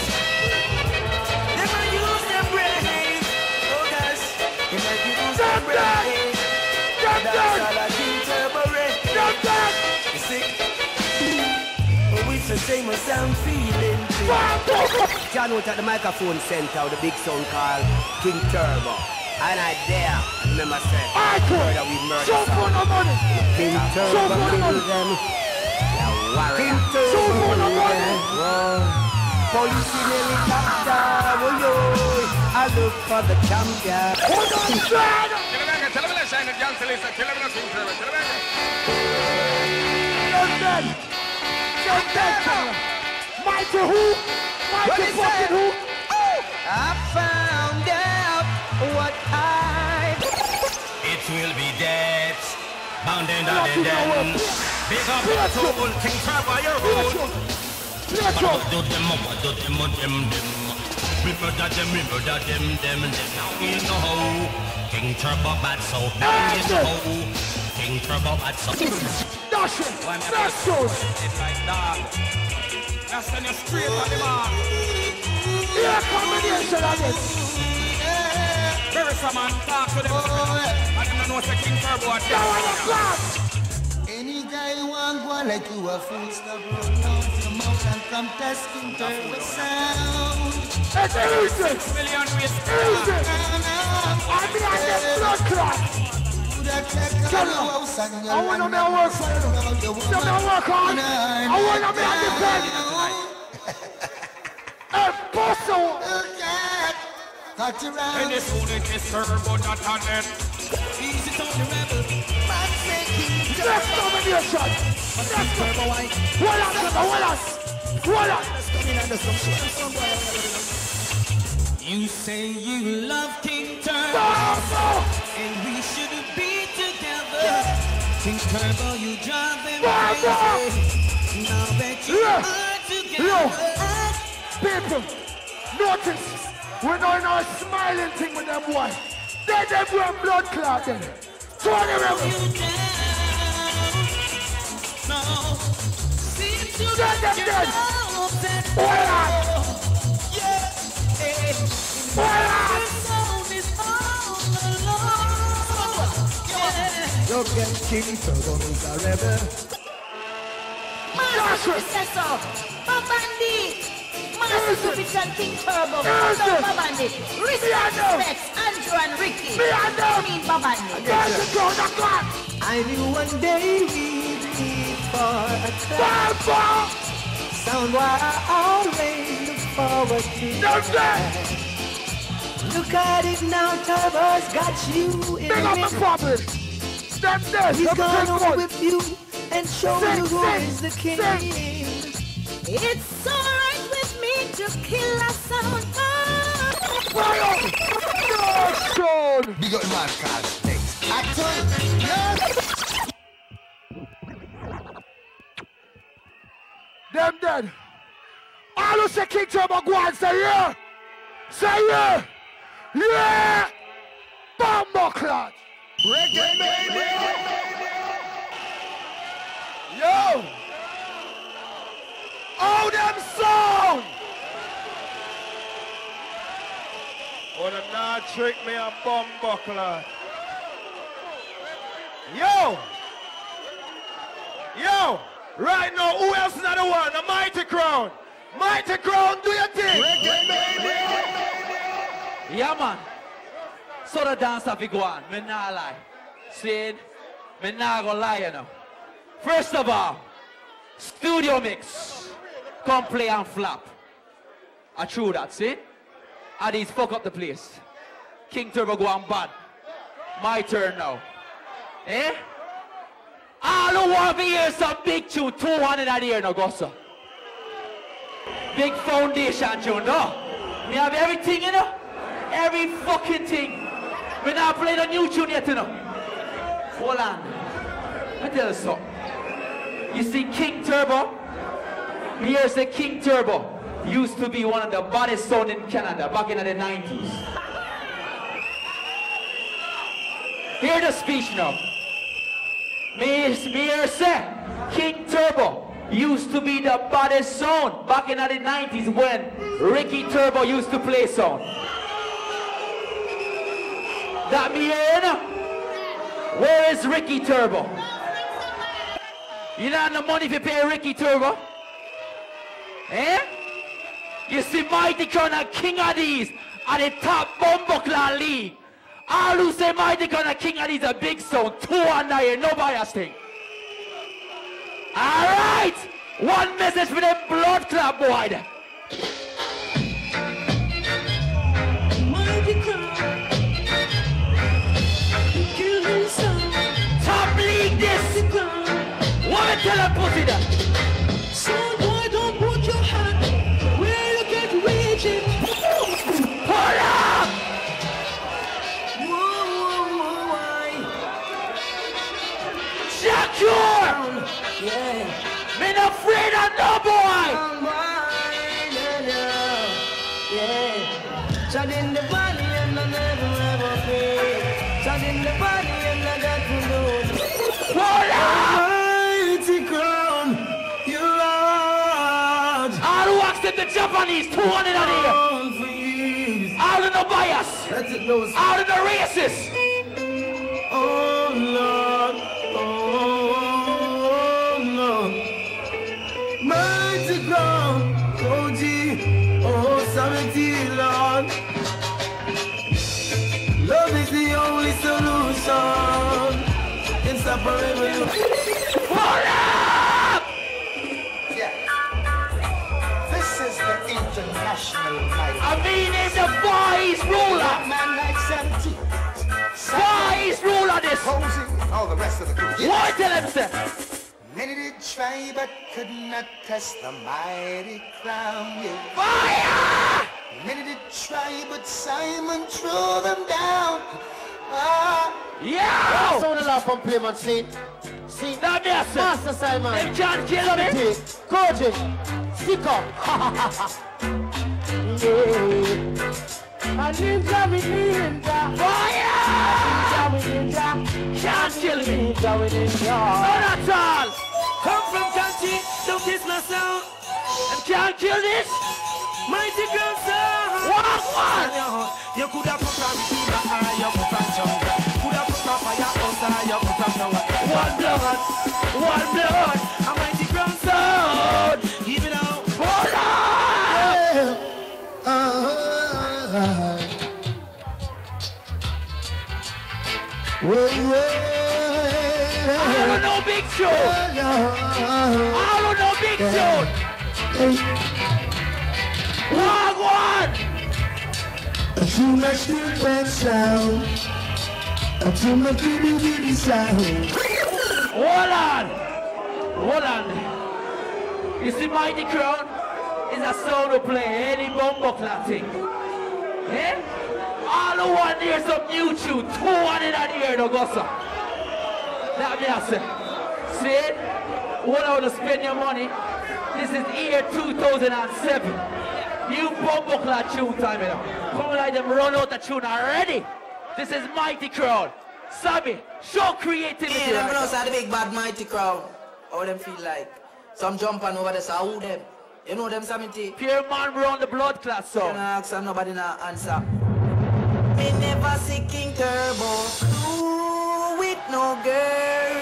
Never use their brains. Oh gosh. Never use their brains. That's all I King Turbo ready. You see? It's the same as I'm feeling. John out at the microphone center of the big sound called King Turbo. And I dare remember said murder we murder. Show for no money. King Turbo kill them. King Turbo kill them. Police in helicopter. I look for the champion. Hold on, John. Tell me the shine of young Celeste. Tell me the King Turbo. Tell me the Mighty who? Mighty fucking who? Oh! I found out what I... It will be dead. Mountain down and down. Big up your soul. King Turbo, your road. Do them, do them, do them, them. We murder them, we murder them, them, them. Now you know. King Turbo bad so. Now you know. King Turbo bad so. Dash it! Dash it! It's like that. That's when you're straight on the mark. Here combination of this. Very some man talk to them. I don't know what's a King Turbo at this. Any guy you want go like you a fool, stop running out your mouth and come test King Turbo sound. It's easy! Million ways to go. I mean I just blood clot. I wanna make work for you. Don't make work hard. I wanna be a defender. Impossible. And it's only this turbo that I need. Easy to the rebel. Let's domination. Let's turbo white. What else? What else? What else? You say you love King Turbo, and we should. King Turbo, you drive them crazy. Now that you yeah. are together. People, notice, we're not in our smiling thing with them boys. They them were blood clotting. So I remember. No, seem to get them dead. Boil out. Boil out. Look at King Turbo, he's a rebel. Master Professor, Babandi, Master Professor King Turbo, Master Babandi, Ricky Respects, Andrew and Ricky, I mean Babandi. I knew one day we'd meet for a club. Sound why I always look forward to it. Look at it now, Turbo's got you in the mix. He's gonna whip you and show sing, you who sing, is the king. Sing. It's alright with me to kill a sound. Oh. No, Sean! We got my card. Next. Action! Yes! Them dead. All who say King Turbo go on, say yeah! Say yeah! Yeah! Bombo Clutch! Break it, baby! Yo! Oh, them song! Oh, them now trick me a bomb buckler. Yo! Yo! Right now, who else is another one? The Mighty Crown! Mighty Crown, do your thing! Break it, baby! Yeah, man. So the dance have go on, me nah lie. See, me nah go lie, you know. First of all, Studio Mixx, come play and flap. I true that, see? Addies fuck up the place. King Turbo go on bad. My turn now. Eh? All who want to hear some big tune, two hundred a year now, go so. Big foundation tune, no? We have everything, you know? Every fucking thing. We're not playing a new tune yet, you know. Hold on. I tell you something. You see King Turbo? Here's the King Turbo. used to be one of the baddest sound in Canada back in the nineties. Hear the speech now. Me, me here say, King Turbo used to be the baddest sound back in the nineties when Ricky Turbo used to play sound. That me here, no? Where is Ricky Turbo? You don't have no money if you pay Ricky Turbo. Eh? You see Mighty Crown and King Addies are the top Bumbleclan league. All who say Mighty Crown and King Addies are big sound. Two and nine, nobody has thing. Alright! One message for them blood club boy. Mighty Crown. Killing sound. Top league this. Woman tell her pussy that. Sound boy, don't put your hand where you get rigid. Hold up! Whoa, whoa, whoa, why? Jack your! Yeah. Men afraid of no boy! Um, why, no, no. Yeah. Shot in the valley and I never ever pay. Shot in the valley and I got to know. Hold up! The Japanese, two hundred out of here. Out of the bias. Out of the races. Oh, Lord. Oh, Lord. Mighty Crown, Koji, oh, Samiti, Lord. Love is the only solution. It's a forever. Forever! International life. I mean, it's a wise ruler. Man like Santi. Wise ruler this. Posing all the rest of the crew. Why tell him, sir? Many did try but could not cast the mighty crown. Yeah. Fire! Many did try but Simon threw them down. Ah. Yeah! Sound a lot from Plymouth, see? See? That yes, Master Simon. They can't kill him. Koji. Stick up. A ninja with ninja. Fire! Ninja with ninja. Can't kill me. Ninja with ninja. Not at all. Come from country, don't kiss my sound. And can't kill this. Mighty Crown sound. What? What? You could have put on Shiba, you could have jungle. Could have put on fire, you could have no one. One blood, one blood. A Mighty Crown sound. Give it up. I don't know big show. I don't know big show. Wrong one. I do my stupid sound. I do my baby baby sound. Hold on, hold on. You see, Mighty Crown is a solo player. Any bumbo clapping. Eh? All who want to hear some new tune, two want it out here, no gossip. That me I say. See it? What I want to spend your money? This is year two thousand seven. New bumbleclad tune time, you know. Come like them run out the tune already. This is Mighty Crown. Sammy, show creativity. Yeah, them right run outside the big bad Mighty Crown. How them feel like? Some jumping over there, so who them? You know them, Sammy? Pure man run the blood class, so. You know, ask and nobody now answer. Me never see King Turbo do with no girl.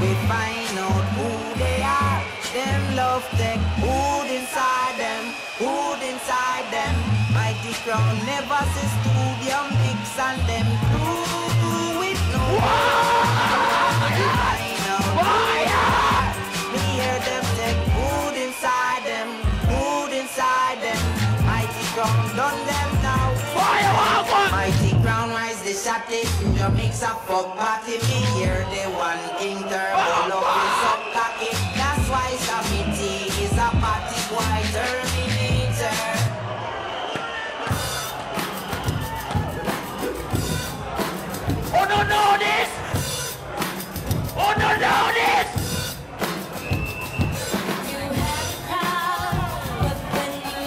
We find out who they are. Them love take food inside them, food inside them. Mighty Crown never see Studio Mixx and them do with no girl. We find out who they are. Me hear them take food inside them, food inside them. Mighty Crown done them now. Mighty Crown rise the shot it. Your mix up fuck party. Me hear the one King Turbo love is up cocky. That's why Samiti is a party boy terminator. Oh no no this. Oh no no this. You have power, but when you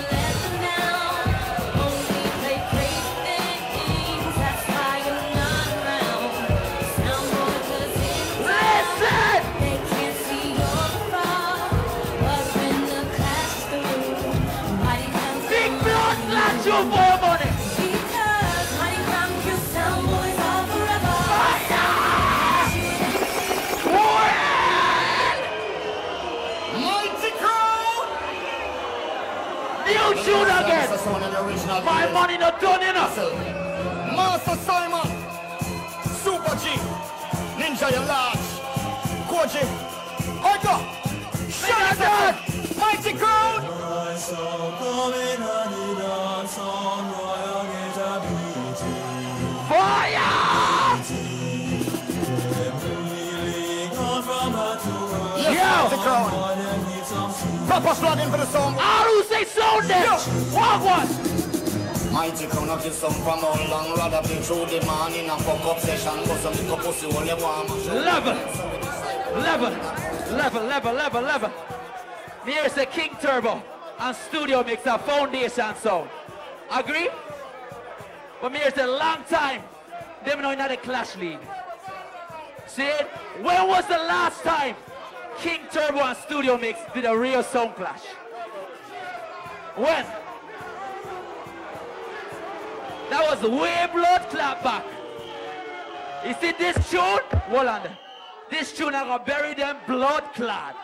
shoot again. My money not done enough. Master Simon, Super G, Ninja Ya Koji, Oiko, Shunna, Mighty Crown. Fire! Yes, Mighty Crown. Proper slogan for the song. All who say so then, what one? Mighty Crown up some from all long rather be through the man in a fuck up session. Go some little pussy on your warm. Level, level, level, level, level, level. Here is the King Turbo and Studio Mixx, a foundation sound. Agree? But here's the long time they know not a clash league. See it? When was the last time King Turbo and Studio Mixx did a real sound clash? When? That was way blood clap back. You see this tune? Hold on there. This tune I gonna bury them blood clad.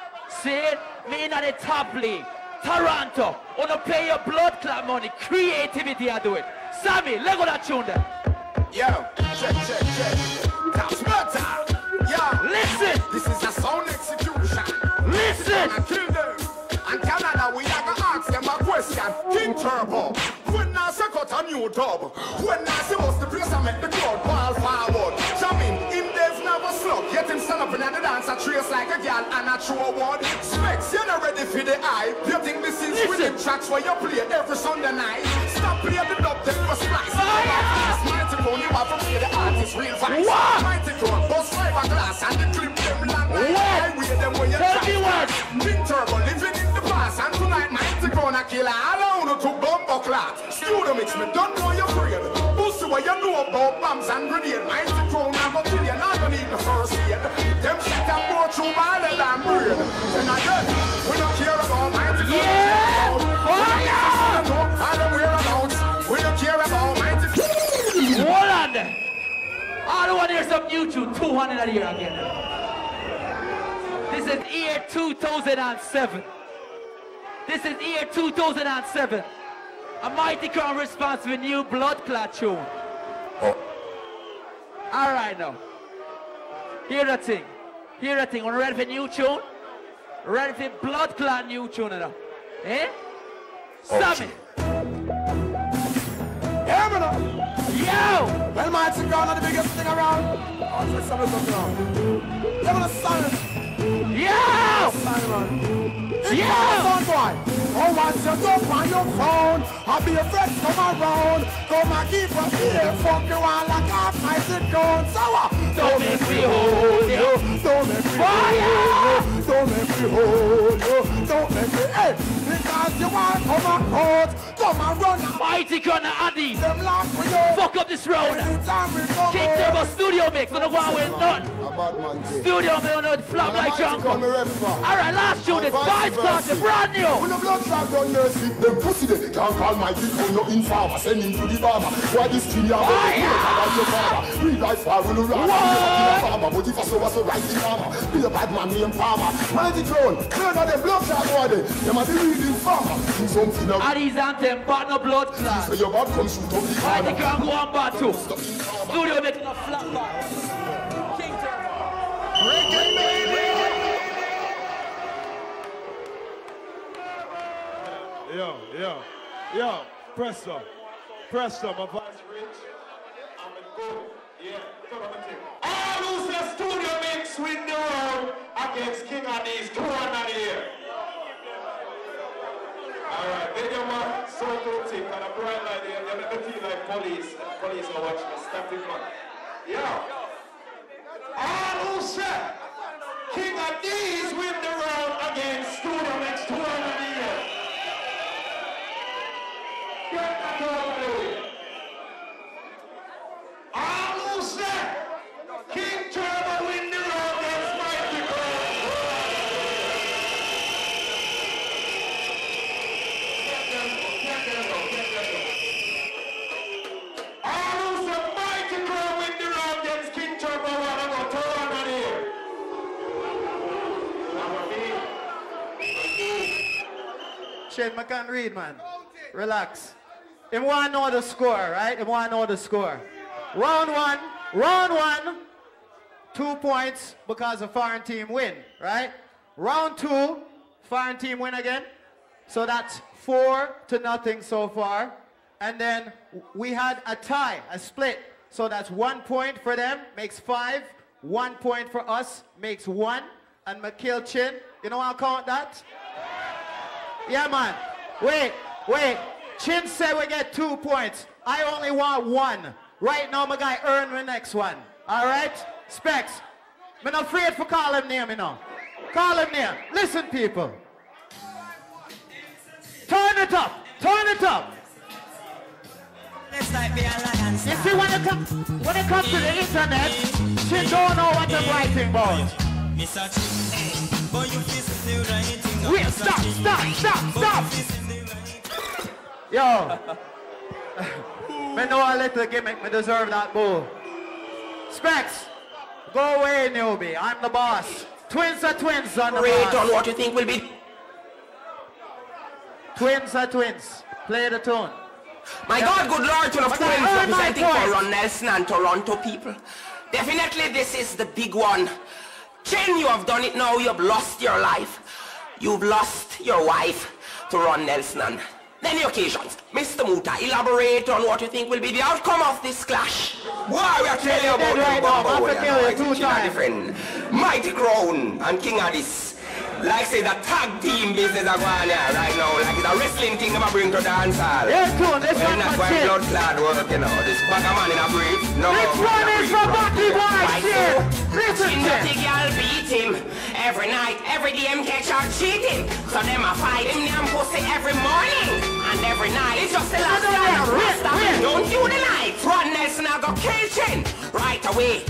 See it? Me in the top league. Toronto. Wanna pay your blood clap money. Creativity I do it. Sammy, let go that tune there. Yo, check, check, check. That's better. Yeah. Listen. This is a sound execution. Listen. I kill them. And Canada, we are gonna ask them a question. King Turbo, when I say cut a new dub, when I say what's the place I make the crowd fall forward. Jamming, him they've never slug, yet him stand up in the dance, I trace like a gal and a true award. Specs, you're not ready for the eye. You think this is with them tracks where you play every Sunday night. Stop playing the dub, then for splice. Oh, yeah. Mighty Crown, you have to play the artist real vice. What? Mighty Crown, boss fiberglass and the clip them land. What? Tell me what? King Turbo living in the past, and tonight Mighty Crown a killer. All I want to bumper clap. Studio Mixx, me don't know you're afraid. Pussy what you know about bombs and grenade. Mighty Crown, I'm a killer, not gonna need the first aid. Them shit that go through my lead and brain. And again, we don't care about Mighty Crown. Yeah! Fire! All them whereabouts, we don't care about Mighty Crown. Hold on there. I don't want to hear some YouTube two hundred a year again. This is year two thousand seven. This is year two thousand seven. A Mighty Crown response with new blood clot tune. Oh. All right now. Hear that thing. Hear that thing. When ready for new tune? Ready for blood clot new tune now. Eh? Stop it. Hear me now. Yo! Well, Mighty Crown are the biggest thing around. Oh, it's like something around. Give me the silence. Yo! Simon. Yo! Sound boy. Oh, watch your dope on your phone. I'll be a friend, come around. Come and keep up here. Fuck you all like I'm Mighty Crown. So what? Uh, don't make me hold you. Don't make me hold you. Don't make me hold you. Don't make me, hey! Because you are come and hold. Come and run. Mighty Crown Addies. Them laugh for you. Fuck up this road. King Turbo Studio Mixx, we don't go out with none. Studio Mixx, we don't flop like junk. Alright, last tune, it's five class, it's brand new. When the blood drag down your seat, them pussy they can't call my dick when you're in farmer. Send him to the barber. Why this tree you have a good about your father? Real life far will run. Farmer, but if I saw what's the right thing farmer, be a bad man named Farmer. Mighty Crown, clear out the blood drag over there. Them are the real farmer. Addies anthem, but no blood class. So your God comes from the Mighty Crown go on bar two. Studio making a flat bar. King Turbo. Ricky baby! Yo, yo, yo, press up. Press up, my body's rich. I'm in good. Yeah, come on, team. All who say Studio Mixx win the world against King Addies, two on the year. Alright, big your man, so good team, and a bright light here, and a team like police, and police are watching us, stepping back. Yeah. All who said, King Addies win the round against Studio Mixx two round of the year. Get that out of the way. All who said, King Turbo win the round against Mighty Crown. Shit, I can't read, man. relax. If you want to know the score, right? If you want to know the score. Round one, round one, two points because the foreign team win, right? Round two, foreign team win again. So that's four to nothing so far. And then we had a tie, a split. So that's one point for them, makes five. One point for us, makes one. And Makil Chin, you know how I count that? Yeah, man. Wait, wait. Chin said we get two points. I only want one. Right now, my guy earn the next one. All right? Specs. I'm not afraid for call him name, you know. Call him name. Listen, people. Turn it up. Turn it up. You see, when it, com when it comes to the internet, she don't know what I'm writing about. Wait, stop, stop, stop, stop. Yo. I know a little gimmick, I deserve that boo. Specs, go away, newbie. I'm the boss. Twins are twins on the boss. On what you think will be. Twins are twins. Play the tune. My yeah. God, good Lord, to of course, representing for Ron Nelson and Toronto people. Definitely this is the big one. Chin, you have done it now. You have lost your life. You've lost your wife to Ron Nelson. And many occasions. Mister Muta, elaborate on what you think will be the outcome of this clash. Why we are telling you about right the Bomber and Mighty Crown and King Addies. Like say the tag team business are going here right now. Like it's a wrestling thing that I bring to dance hall. Yes, too. This well, one that's why blood clad work, you know. This bag of man in a brief. No, this one is for Bucky Boy, shit. Listen to it. The girl beat him. Every night, every day, him catch her cheating. So them I fight him, them pussy every morning. And every night, it's just the last time. Rest of him, don't you deny. Ron Nelson, I go kill Chin right away.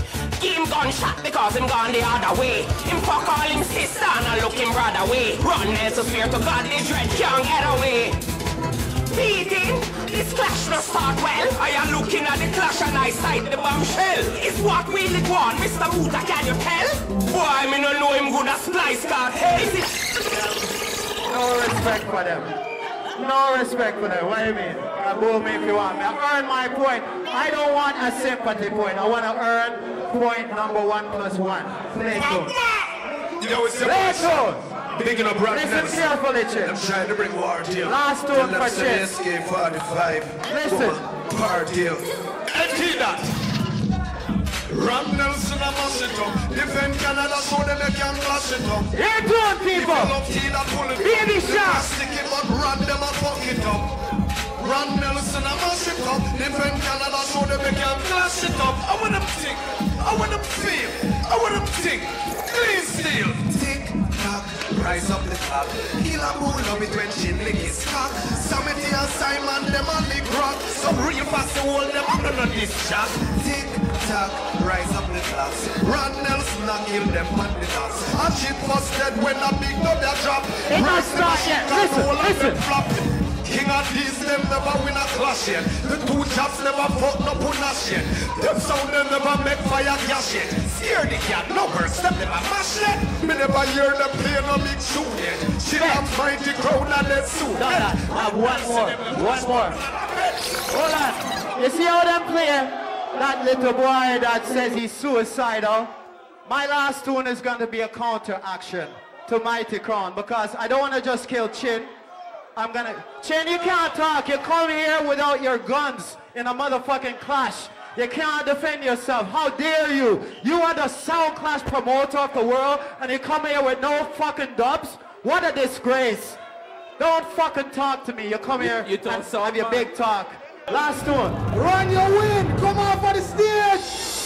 Him gunshot because him gone the other way. Him fuck all him sister and I look him brother way. Ron Nelson fear to God the dread can't get away. Beating, this clash no start well. I am looking at the clash and I sight the bombshell. It's what we really want, Mister Muta, can you tell? Why me no know him good as slice card hell. No respect for them. No respect for them, what do you mean? I boo me if you want me. I earn my point. I don't want a sympathy point. I want to earn point number one plus one. Play tune. You know it's play tune. Picking up rock. Listen carefully, Chip. I'm trying to bring war to you. Last tune for Chip. Listen. War to you. And see that. Ron Nelson and Massito. Defend Canada so they can pass it up. Here tune, people. Baby shot. Stick him up, run them up, fuck it up. Ron Nelson, I must it up. Defend Canada so they can class it up. I want them tick, I want them feel, I want them tick, clean steal. Tick, knock, rise up the top. He'll have more love it when she lick his cock. Samity and Simon, them on the rock. So real fast to hold them under on this shot. Tick, tock, rise up the class. Ron Nelson, I kill them on the dots. And she busted when I big up their drop. It does not yet, listen, listen. King Addies, them never win a clash yet. The two chaps never fought no punish yet. Them sound them never make fire gash yet. Scared the cat, no words, them never mash yet. Me never hear them play no big shoot yet. She not find the crown and then suit. No, no, have one more, one more. Hold on, you see how them play? That little boy that says he's suicidal. My last tune is going to be a counter action to Mighty Crown because I don't want to just kill Chin. I'm gonna... Chin, you can't talk. You come here without your guns in a motherfucking clash. You can't defend yourself. How dare you? You are the sound clash promoter of the world and you come here with no fucking dubs? What a disgrace. Don't fucking talk to me. You come here you, you and so have your big talk. Last one. Run your win. Come on for the stage.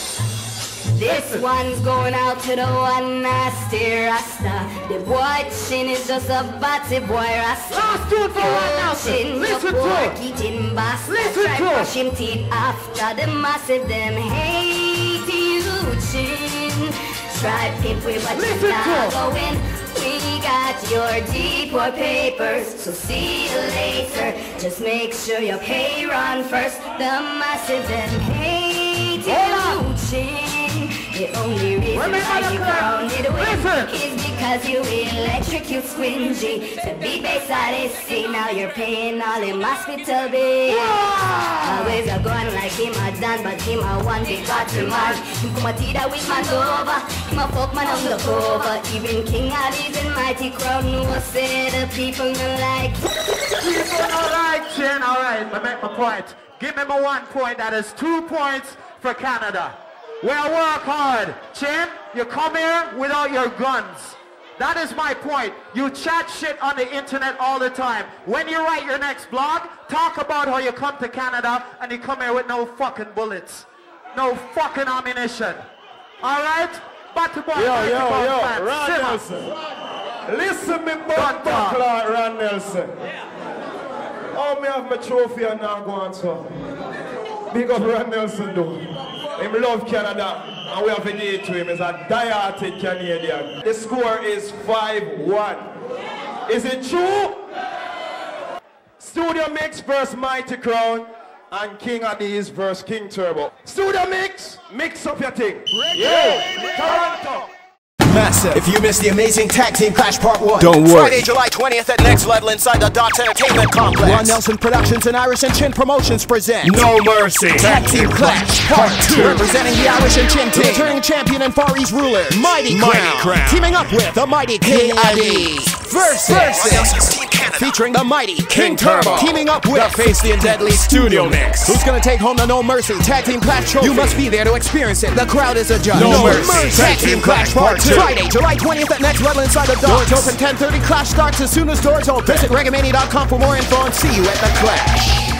This one's going out to the one nasty Rasta. The boy Chin is just a batty boy Rasta. Last tune for one Rasta. Listen to it. Listen to it. Brush him teeth after the massive them hate you, Chin. Try pimp we but you're not going. We got your deport papers, so see you later. Just make sure you pay Ron first. The massive them hate you, Chin. The only reason why you grounded with is because you electric, you squingy. To be based out of sea, now you're paying all in my hospital bills. Always a going like him a done, but him a one big got to match. Him come a tida with man over, him a fuck man on the cover. Even King Addies and Mighty Crown know I say the people no like. People no like, Chen, alright, I make my point. Give me my one point, that is two points for Canada. Well, work hard. Chin, you come here without your guns. That is my point. You chat shit on the internet all the time. When you write your next blog, talk about how you come to Canada and you come here with no fucking bullets. No fucking ammunition. All right? Batty boy, yo, yo, yo, man. Ron Nelson. Listen me, Buck Clark, Ron Nelson. Yeah. Oh, me have my trophy and now go on, so. Big up Ron Nelson, though. Him love Canada, and we have a day to him. He's a die-hearted Canadian. The score is five one. Is it true? Studio Mixx versus Mighty Crown, and King Addies versus King Turbo. Studio Mixx, mix up your thing. Yeah, Toronto. Massive. If you missed the amazing Tag Team Clash Part one, don't worry. Friday, July twentieth at Next Level inside the Docks Entertainment Complex. Ron Nelson Productions and Irish and Chin Promotions present No Mercy Tag Team Clash Part two. Representing the Irish and Chin team, returning champion and Far East ruler, Mighty Crown. Teaming up with the Mighty King Addies versus Team Canada. Featuring the Mighty King Turbo. Teaming up with the Feisty and Deadly Studio Mixx. Who's gonna take home the No Mercy Tag Team Clash Trophy? You must be there to experience it. The crowd is a judge. No Mercy Tag Team Clash Part two. Friday, July twentieth at Next Level inside the Docks. Doors open ten thirty. Clash starts as soon as doors open. Visit Regamani dot com for more info and see you at the Clash.